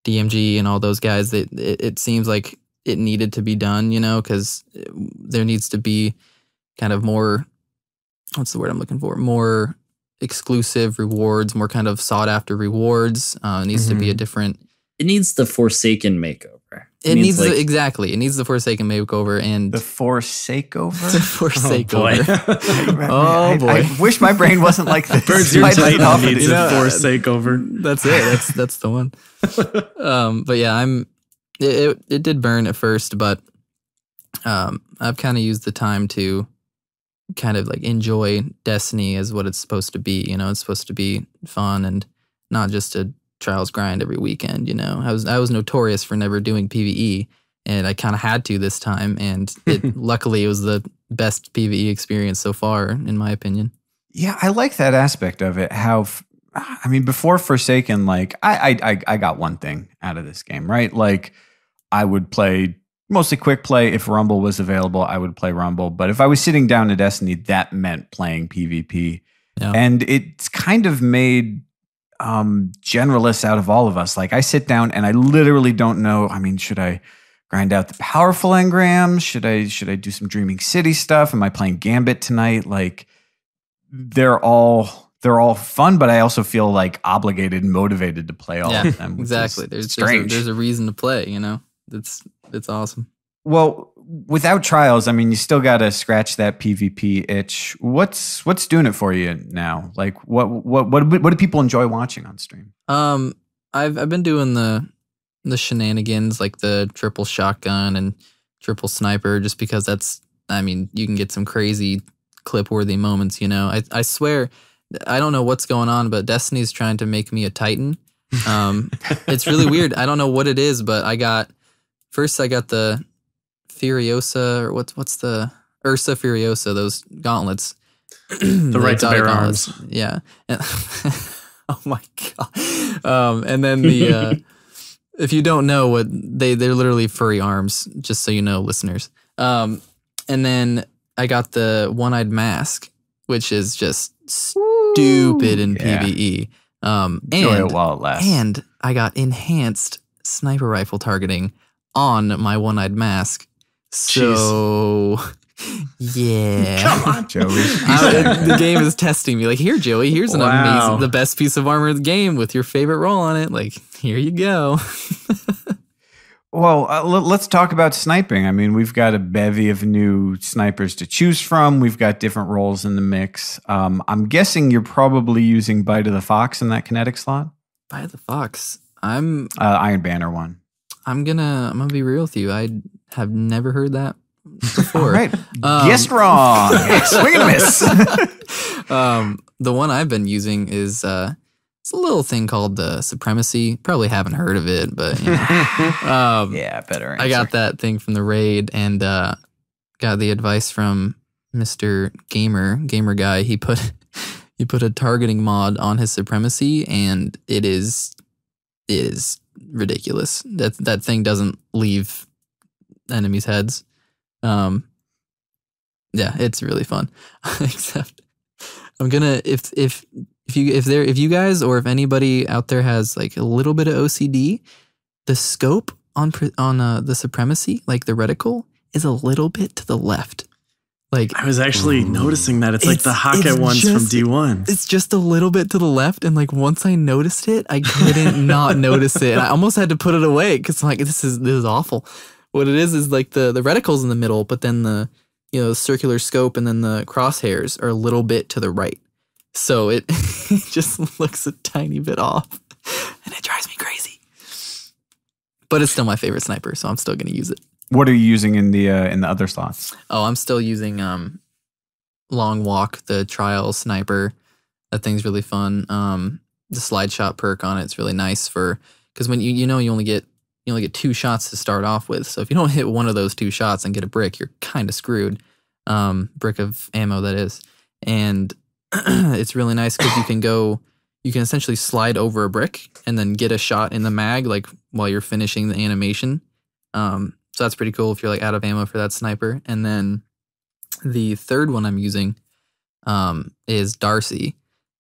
DMG and all those guys, it seems like it needed to be done, because there needs to be kind of more, what's the word I'm looking for? More exclusive rewards, more kind of sought after rewards. It needs to be a different. It needs the Forsaken makeover. It needs the Forsaken makeover and the Forsakeover. The Forsakeover. Oh boy! I wish my brain wasn't like this. Birds Your Titan needs a Forsakeover. That's it. That's the one. But yeah, It did burn at first, but I've kind of used the time to kind of like enjoy Destiny as what it's supposed to be. You know, it's supposed to be fun and not just a trials grind every weekend. You know, I was notorious for never doing PvE, and I kind of had to this time, and it, luckily it was the best PvE experience so far, in my opinion. Yeah, I like that aspect of it. How, I mean, before Forsaken, like I got one thing out of this game, right? Like I would play mostly quick play. If Rumble was available, I would play Rumble. But if I was sitting down to Destiny, that meant playing PvP. Yeah. And it's kind of made generalists out of all of us. Like I sit down and I literally don't know. I mean, should I grind out the powerful engrams? Should I do some Dreaming City stuff? Am I playing Gambit tonight? Like they're all fun, but I also feel like obligated and motivated to play all of them. Exactly. There's a reason to play, you know. It's awesome. Well, without trials, I mean, you still got to scratch that PvP itch. What's doing it for you now? Like what do people enjoy watching on stream? I've been doing the shenanigans, like the triple shotgun and triple sniper, just because that's, I mean, you can get some crazy clip-worthy moments, you know. I swear, I don't know what's going on, but Destiny's trying to make me a Titan. It's really weird. I don't know what it is, but I got the Furiosa, or what's the Ursa Furiosa, those gauntlets. The right to bear arms. Yeah. And, oh my god. And then the if you don't know what they're literally furry arms, just so you know, listeners. And then I got the one-eyed mask, which is just stupid in PvE. Enjoy it while it lasts. And I got enhanced sniper rifle targeting on my one-eyed mask. So, yeah. Come on, Joey. The game is testing me. Like, here, Joey, here's the best piece of armor in the game with your favorite roll on it. Like, here you go. Well, let's talk about sniping. I mean, we've got a bevy of new snipers to choose from. We've got different roles in the mix. I'm guessing you're probably using Bite of the Fox in that kinetic slot. Bite of the Fox. I'm Iron Banner one. I'm gonna be real with you. I have never heard that before. All right, guessed wrong. Swing and a miss. The one I've been using is. It's a little thing called the Supremacy. Probably haven't heard of it, but you know. Yeah, better answer. I got that thing from the raid and got the advice from Mr. Gamer Guy. He put a targeting mod on his Supremacy, and it is ridiculous. That thing doesn't leave enemies' heads. Yeah, it's really fun. Except I'm gonna if you guys or if anybody out there has like a little bit of OCD, the scope on the Supremacy, like the reticle, is a little bit to the left. Like I was actually noticing that it's like the Hawkeye ones from D1. It's just a little bit to the left, and like once I noticed it, I couldn't not notice it. And I almost had to put it away because like this is awful. What it is like the reticle's in the middle, but then the circular scope and then the crosshairs are a little bit to the right. So it just looks a tiny bit off, and it drives me crazy. But it's still my favorite sniper, so I'm still going to use it. What are you using in the other slots? Oh, I'm still using Long Walk, the trial sniper. That thing's really fun. The slide shot perk on it's really nice for because when you only get 2 shots to start off with. So if you don't hit one of those 2 shots and get a brick, you're kind of screwed. Brick of ammo, that is, and it's really nice because you can essentially slide over a brick and then get a shot in the mag like while you're finishing the animation. So that's pretty cool if you're like out of ammo for that sniper. And then the third one I'm using is Darcy.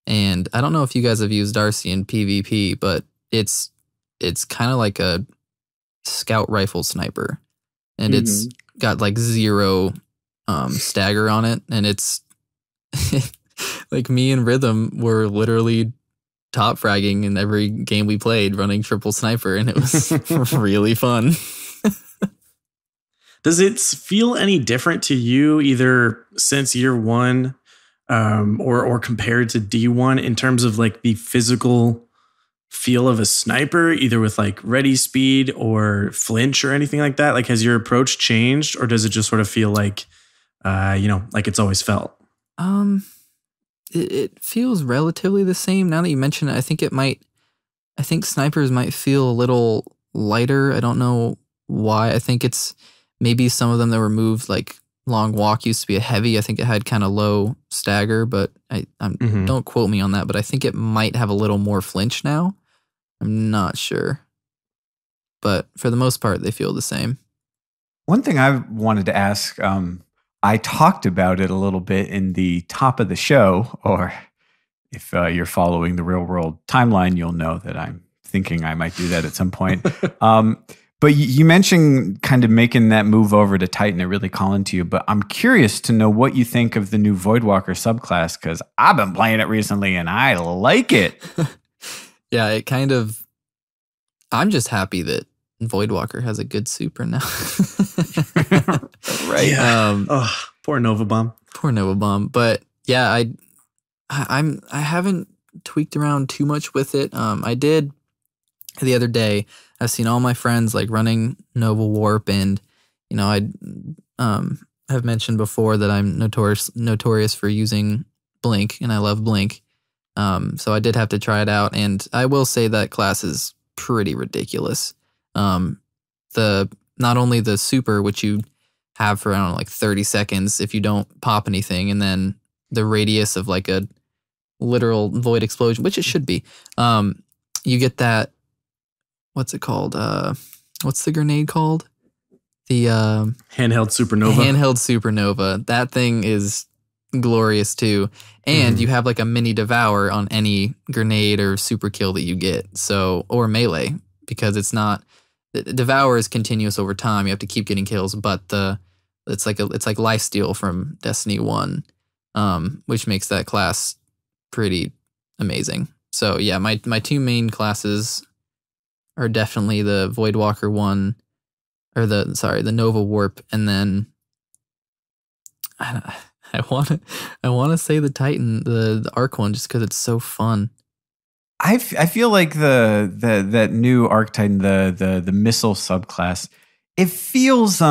And I don't know if you guys have used Darcy in PvP, but it's kind of like a scout rifle sniper. And it's got like 0 stagger on it, and it's like me and Rhythm were literally top fragging in every game we played running triple sniper, and it was really fun. Does it feel any different to you either since year one or compared to D1 in terms of like the physical feel of a sniper, either with like ready speed or flinch or anything like that? Like, has your approach changed, or does it just sort of feel like, you know, like it's always felt? It feels relatively the same. Now that you mention it, I think snipers might feel a little lighter. I don't know why. I think it's maybe some of them that were moved, like Long Walk used to be a heavy. I think it had kind of low stagger, but don't quote me on that, but I think it might have a little more flinch now. I'm not sure. But for the most part, they feel the same. One thing I wanted to ask, I talked about it a little bit in the top of the show, or if you're following the real world timeline, you'll know that I'm thinking I might do that at some point. But you mentioned kind of making that move over to Titan, it really calling to you, but I'm curious to know what you think of the new Voidwalker subclass, because I've been playing it recently and I like it. Yeah, it kind of, I'm just happy that Voidwalker has a good super now. Right. Yeah. Poor Nova Bomb. Poor Nova Bomb. But yeah, I haven't tweaked around too much with it. I did the other day. I've seen all my friends like running Nova Warp, and you know, I have mentioned before that I'm notorious for using Blink, and I love Blink. So I did have to try it out, and I will say that class is pretty ridiculous. Not only the super, which you have for, I don't know, like 30 seconds if you don't pop anything, and then the radius of like a literal void explosion, which it should be. You get that, what's it called? What's the grenade called? The handheld supernova. Handheld supernova. That thing is glorious too. And you have like a mini devour on any grenade or super kill that you get. So, or melee, because it's not, devour is continuous over time. You have to keep getting kills, but it's like lifesteal from Destiny 1, which makes that class pretty amazing. So yeah, my two main classes are definitely the Voidwalker one, or the Nova Warp, and then I want to say the Titan, the Arc one, just because it's so fun. I feel like that new Arc Titan, the missile subclass, it feels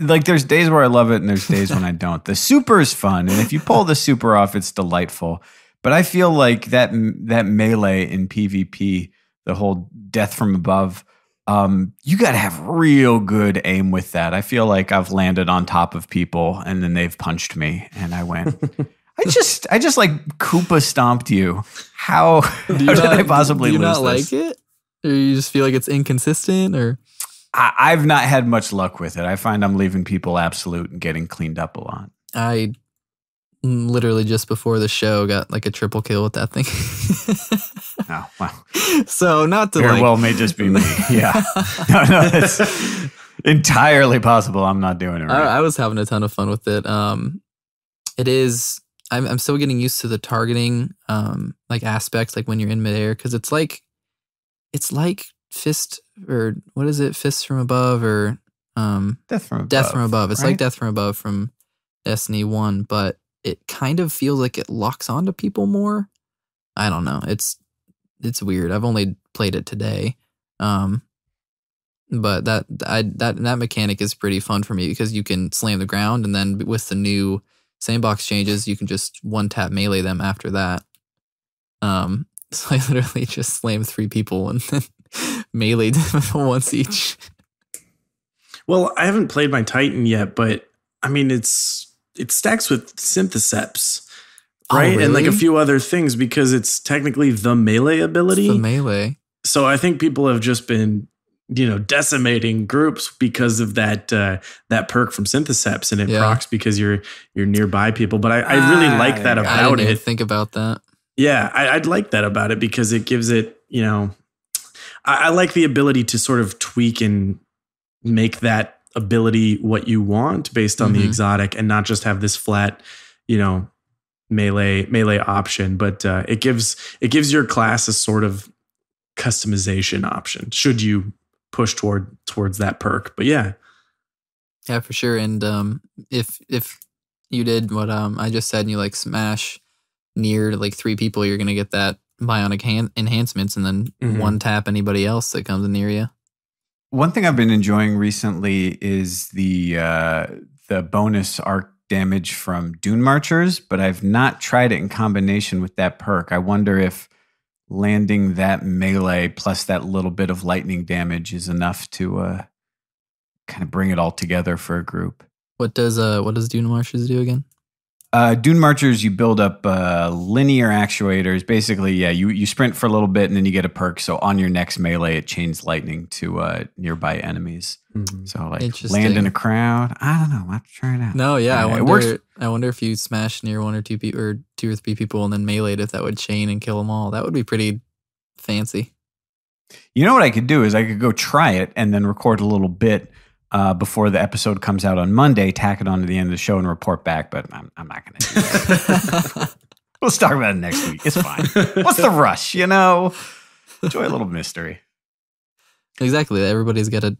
like there's days where I love it and there's days when I don't. The super is fun, and if you pull the super off, it's delightful. But I feel like that melee in PvP, the whole death from above, you got to have real good aim with that. I feel like I've landed on top of people and then they've punched me, and I went, I just like Koopa stomped you. How did I possibly lose this? Do you not like it? Or you just feel like it's inconsistent? Or I've not had much luck with it. I find I'm leaving people absolute and getting cleaned up a lot. I literally just before the show got like a triple kill with that thing. Oh, wow. So not to like... well, may just be me. Yeah. No, it's entirely possible I'm not doing it right. I was having a ton of fun with it. It is... I'm still getting used to the targeting like aspects, like when you're in midair, because it's like fist, or what is it, fist from above, or death from above. It's right? Like Death from Above from Destiny 1, but it kind of feels like it locks onto people more. I don't know. It's weird. I've only played it today, but that mechanic is pretty fun for me, because you can slam the ground, and then with the new sandbox changes, you can just one-tap melee them after that. So I literally just slammed 3 people and then meleeed them once each. Well, I haven't played my Titan yet, but I mean, it stacks with Syntheseps, right? Oh, really? And like a few other things, because it's technically the melee ability. It's the melee. So I think people have just been, you know, decimating groups because of that perk from Syntheseps, and it procs because you're nearby people. But I really like that about it. I didn't even think about that. Yeah, I'd like that about it, because it gives it, you know, I like the ability to sort of tweak and make that ability what you want based on the exotic, and not just have this flat, you know, melee option. But it gives your class a sort of customization option, should you push towards that perk. But yeah, for sure. And if you did what I just said, and you like smash near like 3 people, you're gonna get that bionic enhancements and then one tap anybody else that comes near you. One thing I've been enjoying recently is the bonus arc damage from Dune Marchers, but I've not tried it in combination with that perk. I wonder if landing that melee plus that little bit of lightning damage is enough to kind of bring it all together for a group. What does Dune Marchers do again? Dune Marchers, you build up linear actuators. Basically, yeah, you sprint for a little bit and then you get a perk. So on your next melee, it chains lightning to nearby enemies. Mm-hmm. So like land in a crowd. I don't know. I'll have to try it out. No, yeah, I wonder. I wonder if you smash near one or two people, or two or three people, and then meleeed, if that would chain and kill them all. That would be pretty fancy. You know what I could do is I could go try it and then record a little bit. Before the episode comes out on Monday, tack it on to the end of the show and report back, but I'm not going to do that. Let's talk about it next week. It's fine. What's the rush, you know? Enjoy a little mystery. Exactly. Everybody's got to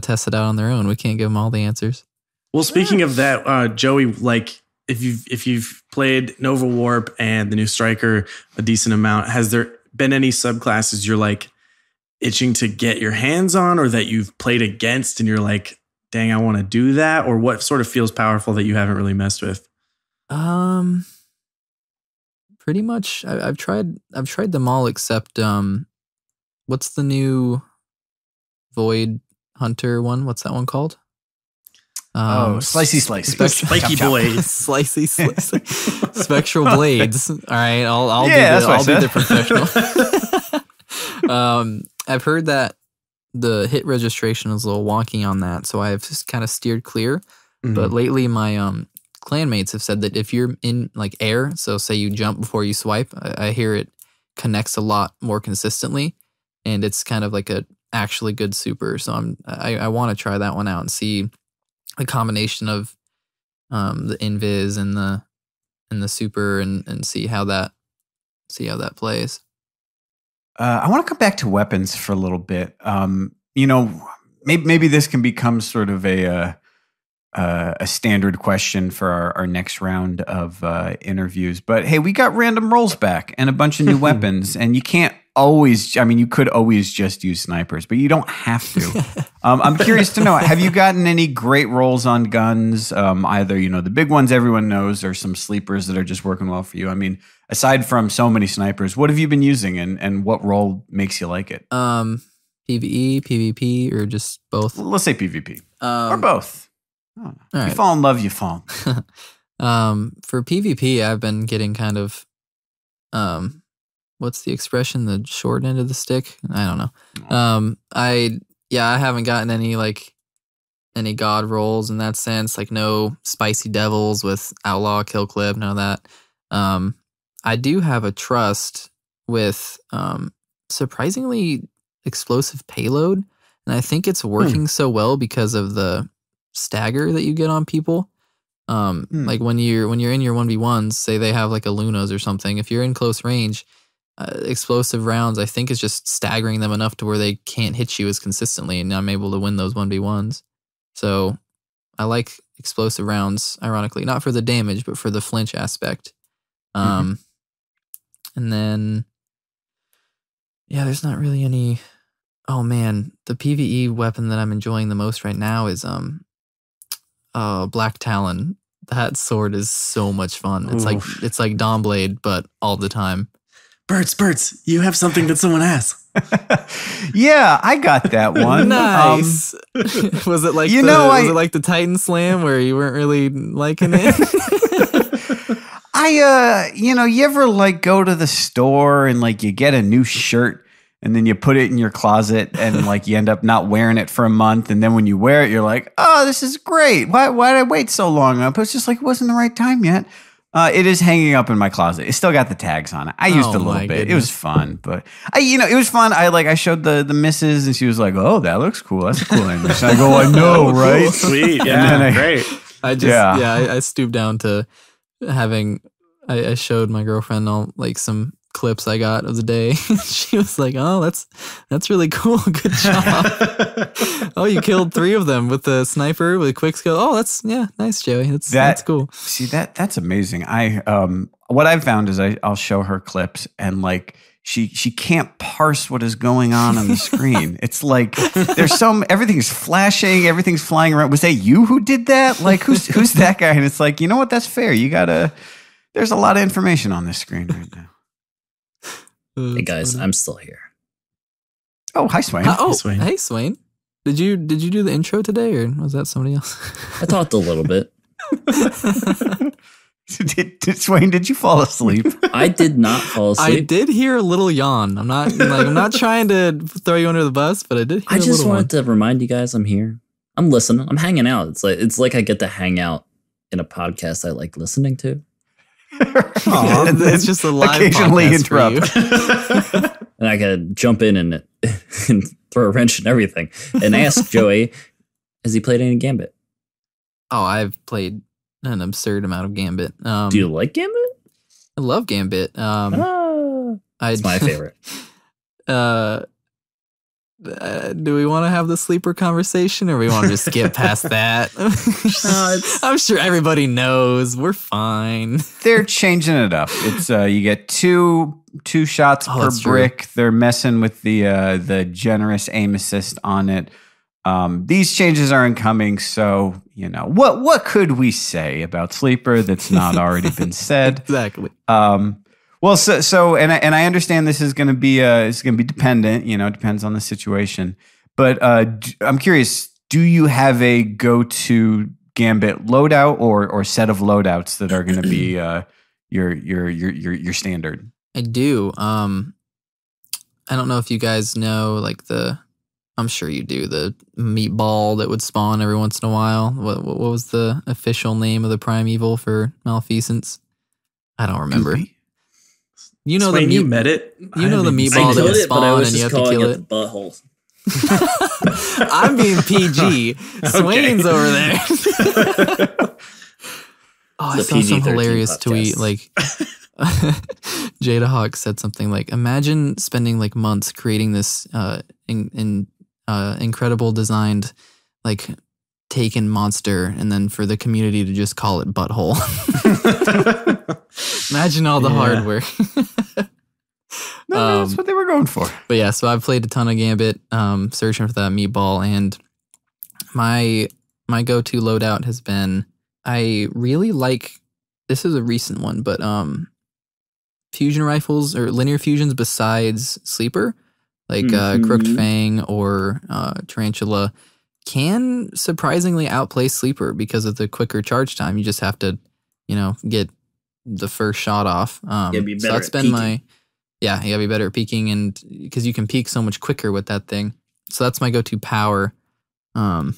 test it out on their own. We can't give them all the answers. Well, speaking of that, Joey, like if you've played Nova Warp and the new Striker a decent amount, has there been any subclasses you're like itching to get your hands on, or that you've played against and you're like, dang, I want to do that? Or what sort of feels powerful that you haven't really messed with? Pretty much I've tried them all except what's the new Void Hunter one? What's that one called? Slicey. Spiky Blade. Slicey. Spectral Blades. All right, I'll be the professional. I've heard that the hit registration is a little wonky on that, so I've just kind of steered clear. Mm-hmm. But lately my clanmates have said that if you're in like air, so say you jump before you swipe, I hear it connects a lot more consistently, and it's kind of like a actually good super. So I want to try that one out and see a combination of the invis and the super and see how that plays. I want to come back to weapons for a little bit. You know, maybe this can become sort of a standard question for our next round of interviews. But hey, we got random rolls back and a bunch of new weapons, and you can't always. I mean, you could always just use snipers, but you don't have to. I'm curious to know: have you gotten any great rolls on guns? Either the big ones everyone knows, or some sleepers that are just working well for you. I mean, aside from so many snipers, what have you been using, and what role makes you like it? PvE, PvP, or just both? Let's say PvP. Or both. I don't know. Right. You fall in love, you fall. For PvP, I've been getting kind of, what's the expression? The short end of the stick? I don't know. I haven't gotten any god rolls in that sense. Like no spicy devils with outlaw, kill clip, none of that. I do have a trust with surprisingly explosive payload, and I think it's working so well because of the stagger that you get on people. Like when you're in your 1v1s, say they have like a Luna's or something. If you're in close range, explosive rounds, I think, is just staggering them enough to where they can't hit you as consistently, and I'm able to win those 1v1s. So I like explosive rounds, ironically, not for the damage, but for the flinch aspect. And then, yeah, there's not really any. Oh man, the PvE weapon that I'm enjoying the most right now is Black Talon. That sword is so much fun. It's like Dawnblade, but all the time. Bertz, you have something that someone has. Yeah, I got that one. Nice. Was it like was it like the Titan Slam where you weren't really liking it? You ever like go to the store and like you get a new shirt and then you put it in your closet and like you end up not wearing it for a month, and then when you wear it you're like, oh, this is great. Why did I wait so long? But it's just like it wasn't the right time yet. It is hanging up in my closet. It still got the tags on it. I used a little bit. Goodness. It was fun, but it was fun. I showed the missus, and she was like, "Oh, that looks cool. That's a cool image." And I go, "I know, right? Cool. Sweet, yeah, great." I stooped down to having. I showed my girlfriend all like some clips I got of the day. She was like, "Oh, that's really cool. Good job. Oh, you killed 3 of them with the sniper with a quick skill. Oh, that's nice, Joey. That's cool." See, that's amazing. What I've found is I'll show her clips and like she can't parse what is going on the screen. It's like everything's flashing, everything's flying around. Was that you who did that? Like who's that guy? And it's like, you know what? That's fair. There's a lot of information on this screen right now. Hey guys, I'm still here. Oh, hi Swain. Hey Swain. Did you do the intro today, or was that somebody else? I talked a little bit. Swain, did you fall asleep? I did not fall asleep. I did hear a little yawn. I'm not trying to throw you under the bus, but I did hear a little. I just wanted to remind you guys I'm here. I'm listening. I'm hanging out. It's like I get to hang out in a podcast I like listening to. Aww, and it's just a live occasionally interrupt. And I gotta jump in and throw a wrench and everything and ask Joey, has he played any Gambit? Oh, I've played an absurd amount of Gambit. Do you like Gambit? I love Gambit. It's my favorite. Do we want to have the sleeper conversation, or we want to just skip past that? I'm sure everybody knows we're fine. They're changing it up. It's you get two shots per brick. True. They're messing with the generous aim assist on it. These changes are incoming, so what could we say about sleeper that's not already been said? Exactly. Well, so I understand this is going to be dependent. It depends on the situation. But I'm curious: do you have a go-to Gambit loadout or set of loadouts that are going to be your standard? I do. I don't know if you guys know, like I'm sure you do, the meatball that would spawn every once in a while. What was the official name of the primeval for Malfeasance? I don't remember. You know, Swain, the meatball that would spawn and you have to kill it. The butthole. I'm being PG. Swain's over there. I saw some hilarious tweet. Like Jadahawk said something like, "Imagine spending like months creating this incredible designed like taken monster, and then for the community to just call it butthole." Imagine all the hard work. No, that's what they were going for. But yeah, so I've played a ton of Gambit, searching for that meatball, and my go-to loadout has been, I really like, this is a recent one, but fusion rifles or linear fusions besides Sleeper, like Crooked Fang or Tarantula, can surprisingly outplay Sleeper because of the quicker charge time. You just have to, get the first shot off. So that's been you gotta be better at peeking, and because you can peek so much quicker with that thing. So that's my go-to power. My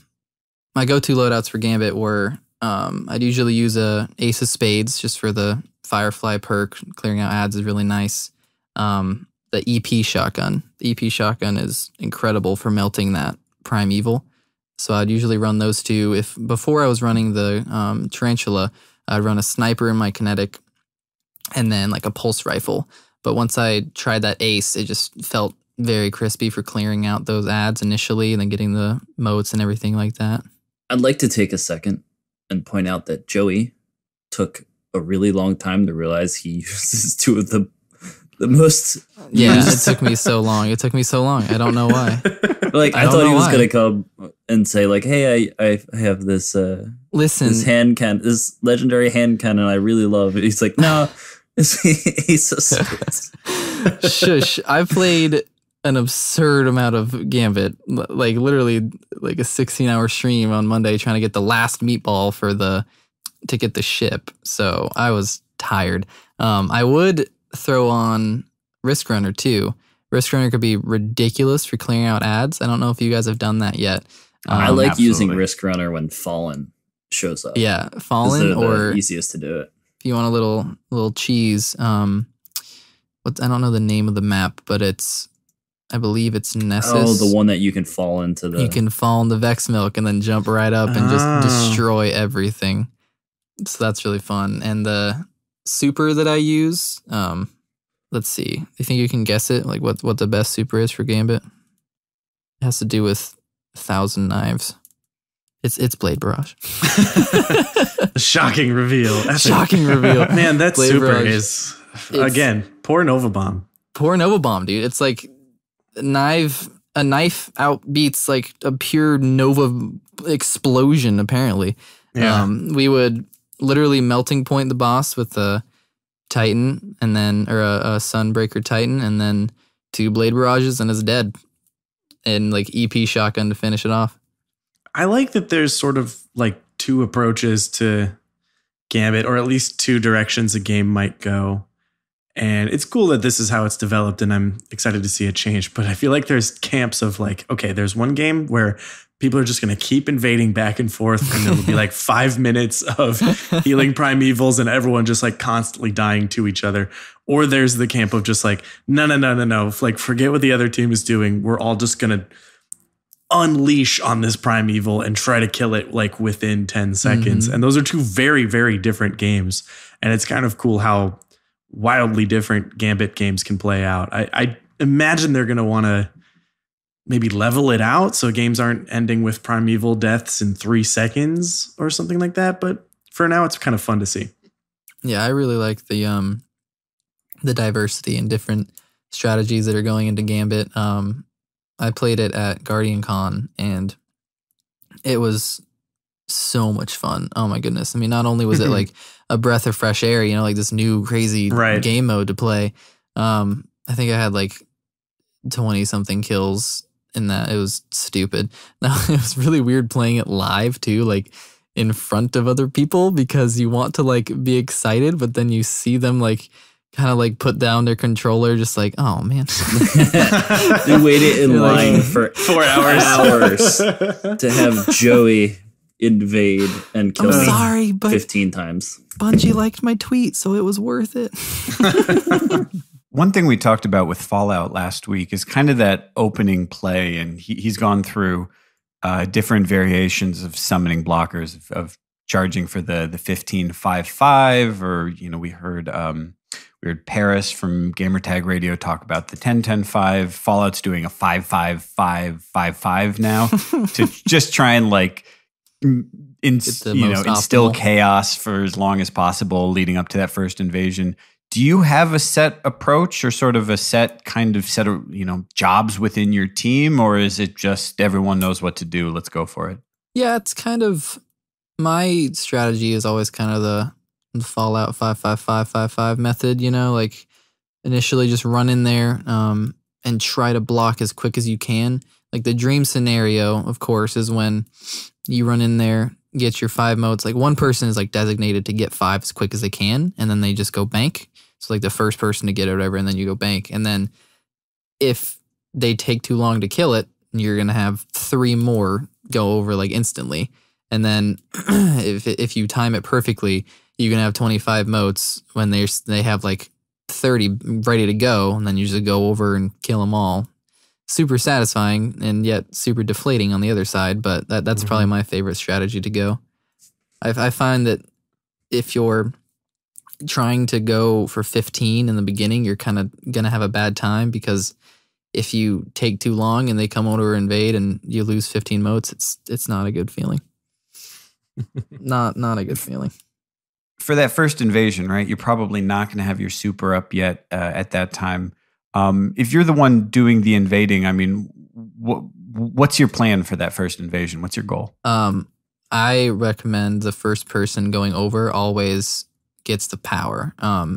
go-to loadouts for Gambit were, I'd usually use a Ace of Spades just for the Firefly perk. Clearing out ads is really nice. The EP shotgun. The EP shotgun is incredible for melting that primeval. So I'd usually run those two. Before I was running the Tarantula, I'd run a sniper in my kinetic and then like a pulse rifle. But once I tried that Ace, it just felt very crispy for clearing out those ads initially and then getting the moats and everything like that. I'd like to take a second and point out that Joey took a really long time to realize he uses 2 of the most. Yeah, it took me so long. It took me so long. I don't know why. Like I thought he was going to come and say like, "Hey, I have this this hand cannon, this legendary hand cannon I really love." And he's like, "No, he's so sweet." Shush. I played an absurd amount of Gambit, like literally like a 16-hour stream on Monday trying to get the last meatball to get the ship. So, I was tired. I would throw on Risk Runner too. Risk Runner could be ridiculous for clearing out ads. I don't know if you guys have done that yet. I like using Risk Runner when Fallen shows up. Yeah, Fallen, or easiest to do it. If you want a little cheese, I don't know the name of the map, but I believe it's Nessus. Oh, the one that you can fall into the. You can fall into Vex Milk and then jump right up and just destroy everything. So that's really fun. And the super that I use, Let's see. You think you can guess it? Like what the best super is for Gambit? It has to do with 1,000 knives. It's Blade Barrage. Shocking reveal. That's shocking reveal. Man, that Blade super Barrage is, again, poor Nova Bomb. Poor Nova Bomb, dude. It's like a knife outbeats like a pure Nova explosion, apparently. Yeah. We would literally melting point the boss with a Titan and then, or a Sunbreaker Titan, and then 2 Blade Barrages, and it's dead. And like EP shotgun to finish it off. I like that there's sort of like 2 approaches to Gambit, or at least 2 directions a game might go. And it's cool that this is how it's developed, and I'm excited to see it change. But I feel like there's camps of like, okay, there's one game where people are just going to keep invading back and forth, and there will be like 5 minutes of healing primevals and everyone just like constantly dying to each other. Or there's the camp of just like, no. Like, forget what the other team is doing. We're all just going to unleash on this primeval and try to kill it like within 10 seconds. Mm-hmm. And those are 2 very, very different games. And it's kind of cool how wildly different Gambit games can play out. I imagine they're going to want to maybe level it out so games aren't ending with primeval deaths in 3 seconds or something like that. But for now, it's kind of fun to see. Yeah, I really like the diversity and different strategies that are going into Gambit. I played it at GuardianCon, and it was so much fun. Oh my goodness. I mean, not only was it like a breath of fresh air, you know, like this new crazy game mode to play. I think I had like 20 something kills in that. It was stupid. Now, it was really weird playing it live too, like in front of other people, because you want to like be excited, but then you see them like kind of like put down their controller, just like, oh man. They waited in line like, for 4 hours to have Joey invade and kill me. Sorry, but 15 times. Bungie liked my tweet, so it was worth it. One thing we talked about with Fallout last week is kind of that opening play, and he's gone through different variations of summoning blockers, of charging for the 15-5-5, or you know, we heard Paris from Gamertag Radio talk about the 10-10-5. Fallout's doing a 5-5-5-5-5 now to just try and like instill chaos for as long as possible leading up to that first invasion. Do you have a set approach, or sort of a set set of jobs within your team, or is it just everyone knows what to do, let's go for it? Yeah, it's kind of my strategy is always kind of the Fallout 5-5-5-5-5 method, you know, like initially just run in there and try to block as quick as you can. Like the dream scenario, of course, is when you run in there, get your 5 motes. Like one person is like designated to get 5 as quick as they can, and then they just go bank. So like the first person to get it or whatever, and then you go bank. And then if they take too long to kill it, you're going to have 3 more go over like instantly. And then if you time it perfectly, you're going to have 25 motes when they have like 30 ready to go, and then you just go over and kill them all. Super satisfying and yet super deflating on the other side, but that's probably my favorite strategy to go. I find that if you're trying to go for 15 in the beginning, you're kind of going to have a bad time, because if you take too long and they come over and invade and you lose 15 motes, it's not a good feeling. not a good feeling. For that first invasion, right, you're probably not going to have your super up yet at that time. If you're the one doing the invading, I mean, what's your plan for that first invasion? What's your goal? I recommend the first person going over always gets the power.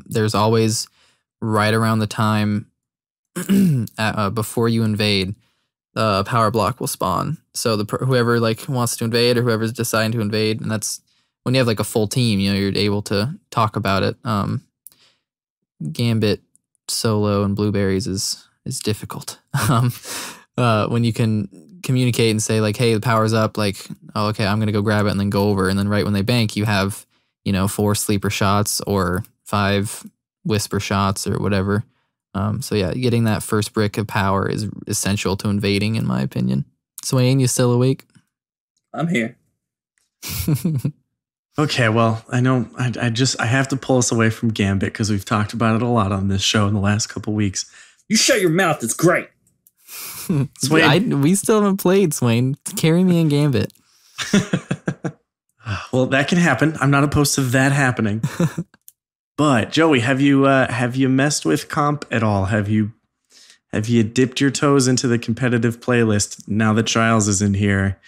There's always right around the time before you invade, a power block will spawn. So whoever like wants to invade, or whoever's deciding to invade, and that's when you have like a full team, you know, you're able to talk about it. Gambit solo and Blueberries is difficult when you can communicate and say like, hey, the power's up, like, oh, okay, I'm gonna go grab it, and then go over, and then right when they bank, you have, you know, 4 sleeper shots or 5 whisper shots or whatever. So yeah, getting that first brick of power is essential to invading, in my opinion. Swain, you still awake? I'm here. Okay, well, I know I have to pull us away from Gambit because we've talked about it a lot on this show in the last couple weeks. You shut your mouth. It's great. Swain. We still haven't played, Swain. Carry me in Gambit. Well, that can happen. I'm not opposed to that happening. But Joey, have you messed with comp at all? Have you dipped your toes into the competitive playlist now that Giles is in here?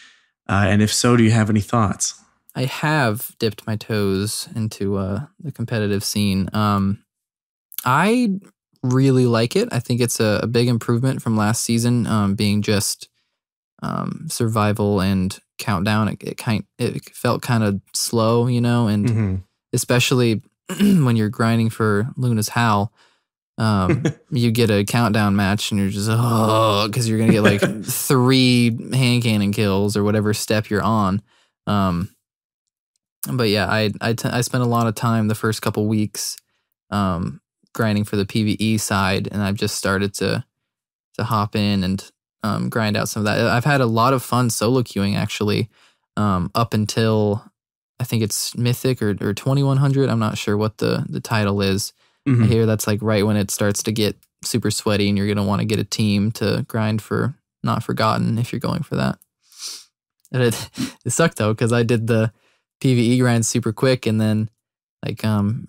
And if so, do you have any thoughts? I have dipped my toes into the competitive scene. I really like it. I think it's a big improvement from last season, being just survival and countdown. It felt kind of slow, you know, and especially when you're grinding for Luna's Howl. You get a countdown match and you're just, oh, because you're going to get like 3 hand cannon kills or whatever step you're on. But yeah, I spent a lot of time the first couple weeks grinding for the PvE side, and I've just started to hop in and grind out some of that. I've had a lot of fun solo queuing, actually, up until I think it's Mythic or 2100. I'm not sure what the title is. I hear that's like right when it starts to get super sweaty and you're going to want to get a team to grind for Not Forgotten if you're going for that. And it sucked though, because I did the PvE grind super quick, and then like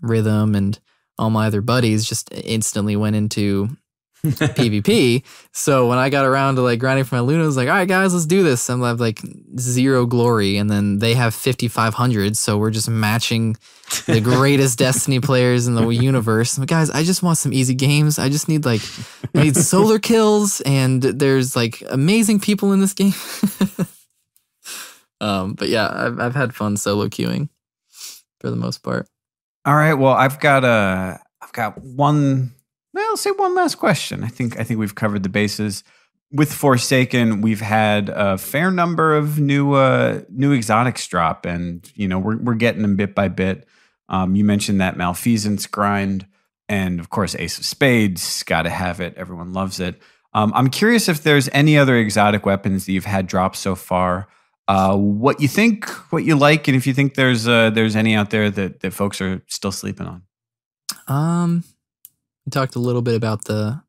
Rhythm and all my other buddies just instantly went into PvP. So when I got around to like grinding for my Luna, I was like, all right guys, let's do this. And I have like 0 glory, and then they have 5,500. So we're just matching the greatest Destiny players in the universe. Like, guys, I just want some easy games. I just need like, I need solar kills, and there's like amazing people in this game. But yeah, I've had fun solo queuing for the most part. All right, well, I've got one. Well, I'll say one last question. I think we've covered the bases. With Forsaken, we've had a fair number of new exotics drop, and you know we're getting them bit by bit. You mentioned that Malfeasance grind, and of course Ace of Spades, gotta have it. Everyone loves it. I'm curious if there's any other exotic weapons that you've had drop so far. What you think, what you like, and if you think there's any out there that folks are still sleeping on. We talked a little bit about the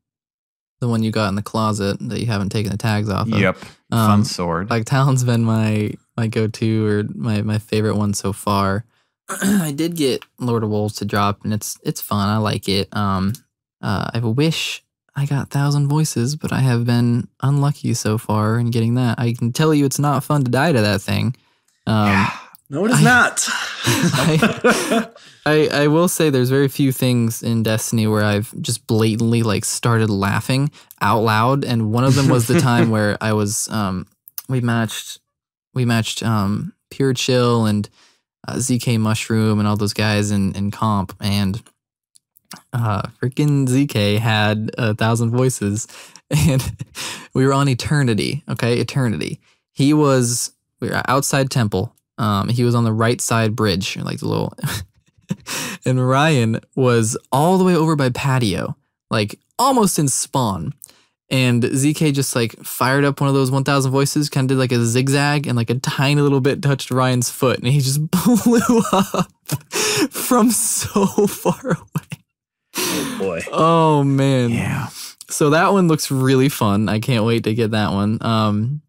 one you got in the closet that you haven't taken the tags off of. Yep, fun sword. Like Talon's been my go-to, or my favorite one so far. I did get Lord of Wolves to drop, and it's fun. I like it. I wish I got 1,000 voices, but I have been unlucky so far in getting that. I can tell you it's not fun to die to that thing. Yeah. No, it is not. I will say there's very few things in Destiny where I've just blatantly like started laughing out loud, and one of them was the time where I was we matched Pure Chill and ZK Mushroom and all those guys in comp, and freaking ZK had 1,000 voices, and we were on Eternity. Okay, Eternity. We were outside Temple. He was on the right side bridge, like the little, and Ryan was all the way over by Patio, like almost in spawn. And ZK just like fired up one of those 1,000 voices, kind of did like a zigzag, and like a tiny little bit touched Ryan's foot, and he just blew up from so far away. Oh boy. Oh man. Yeah. So that one looks really fun. I can't wait to get that one.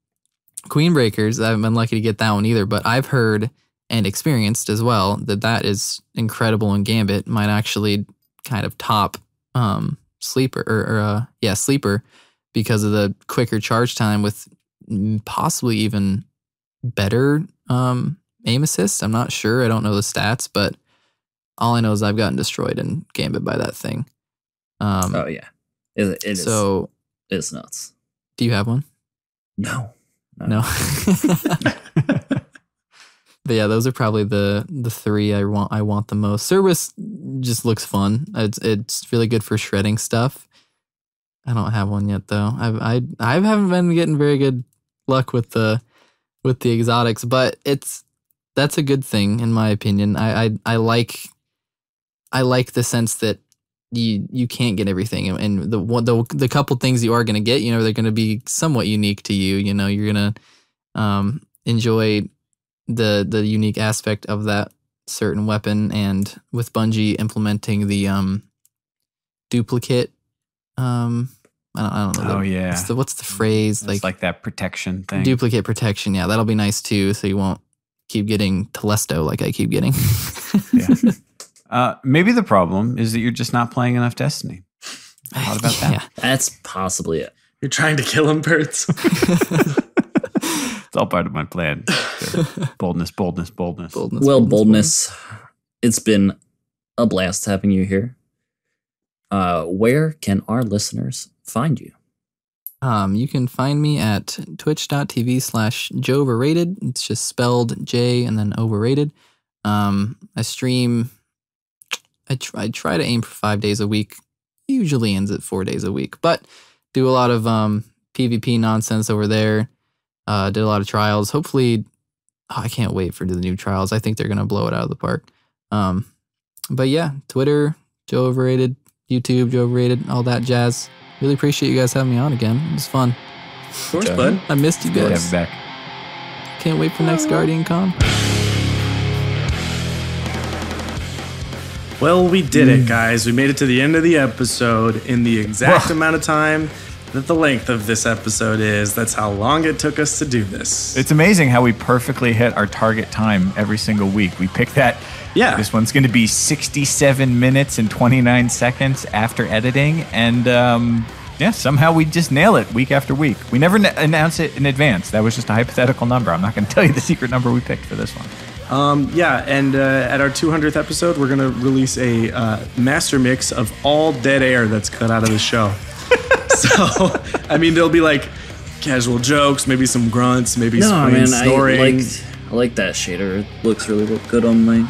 Queenbreakers, I haven't been lucky to get that one either, but I've heard and experienced as well that is incredible, and Gambit might actually kind of top Sleeper or Sleeper because of the quicker charge time with possibly even better aim assist. I'm not sure. I don't know the stats, but all I know is I've gotten destroyed in Gambit by that thing. Oh yeah, it's nuts. Do you have one? No. No. But yeah, those are probably the three I want the most. Cerberus just looks fun. It's really good for shredding stuff. I don't have one yet though. I haven't been getting very good luck with the exotics, but that's a good thing in my opinion. I like the sense that you can't get everything, and the couple things you are going to get, you know, they're going to be somewhat unique to you. You know, you're going to enjoy the unique aspect of that certain weapon, and with Bungie implementing the duplicate, I don't know. Oh, yeah. What's the phrase? It's like that protection thing. Duplicate protection. Yeah, that'll be nice too, so you won't keep getting Telesto like I keep getting. Yeah. Maybe the problem is that you're just not playing enough Destiny. I thought about that. That's possibly it. You're trying to kill him, Birds. It's all part of my plan. Boldness. Well, boldness. It's been a blast having you here. Where can our listeners find you? You can find me at twitch.tv/JoeOverrated. It's just spelled J and then overrated. I stream. I try to aim for 5 days a week. Usually ends at 4 days a week, but do a lot of PvP nonsense over there. Did a lot of trials. Hopefully, I can't wait for the new trials. I think they're gonna blow it out of the park. But yeah, Twitter, Joe Overrated, YouTube, Joe Overrated, all that jazz. Really appreciate you guys having me on again. It was fun. Of course, bud. I missed you guys. Good to have you back. Can't wait for next Guardian Con. Well, we did it, guys. We made it to the end of the episode in the exact amount of time that the length of this episode is. That's how long it took us to do this. It's amazing how we perfectly hit our target time every single week. We pick that. Yeah. This one's going to be 67 minutes and 29 seconds after editing. And yeah, somehow we just nail it week after week. We never announce it in advance. That was just a hypothetical number. I'm not going to tell you the secret number we picked for this one. Yeah, and at our 200th episode, we're going to release a master mix of all dead air that's cut out of the show. So, I mean, there'll be like casual jokes, maybe some grunts, maybe snoring. I like that shader. It looks really good on my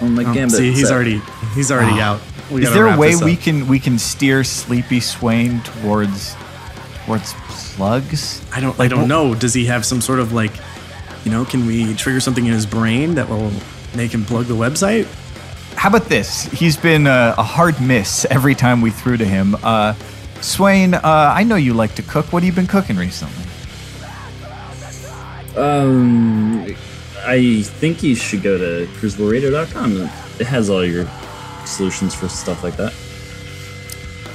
Gambit. See, he's already out. Is there a way we can steer Sleepy Swain towards plugs? I don't know. Does he have some sort of like? You know, can we trigger something in his brain that will make him plug the website? How about this? He's been a hard miss every time we threw to him. Swain, I know you like to cook. What have you been cooking recently? I think you should go to cruisibleraider.com. It has all your solutions for stuff like that.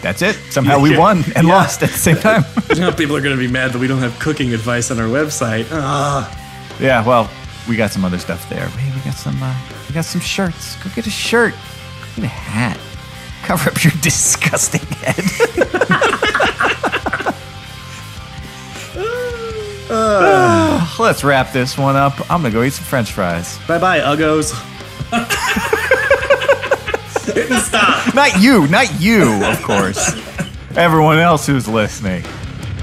That's it. Somehow we won and lost at the same time. You know, people are going to be mad that we don't have cooking advice on our website. Yeah, well, we got some other stuff there. We got some shirts. Go get a shirt. Go get a hat. Cover up your disgusting head. Let's wrap this one up. I'm going to go eat some french fries. Bye-bye, Uggos. Didn't stop. Not you, of course. Everyone else who's listening,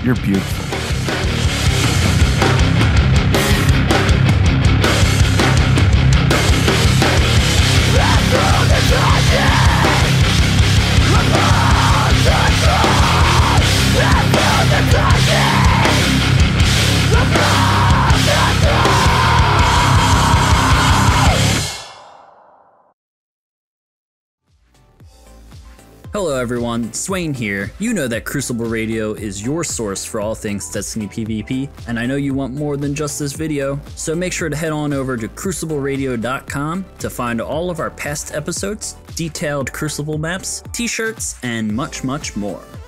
you're beautiful. Hello everyone, Swain here. You know that Crucible Radio is your source for all things Destiny PvP, and I know you want more than just this video, so make sure to head on over to crucibleradio.com to find all of our past episodes, detailed Crucible maps, t-shirts, and much, much more.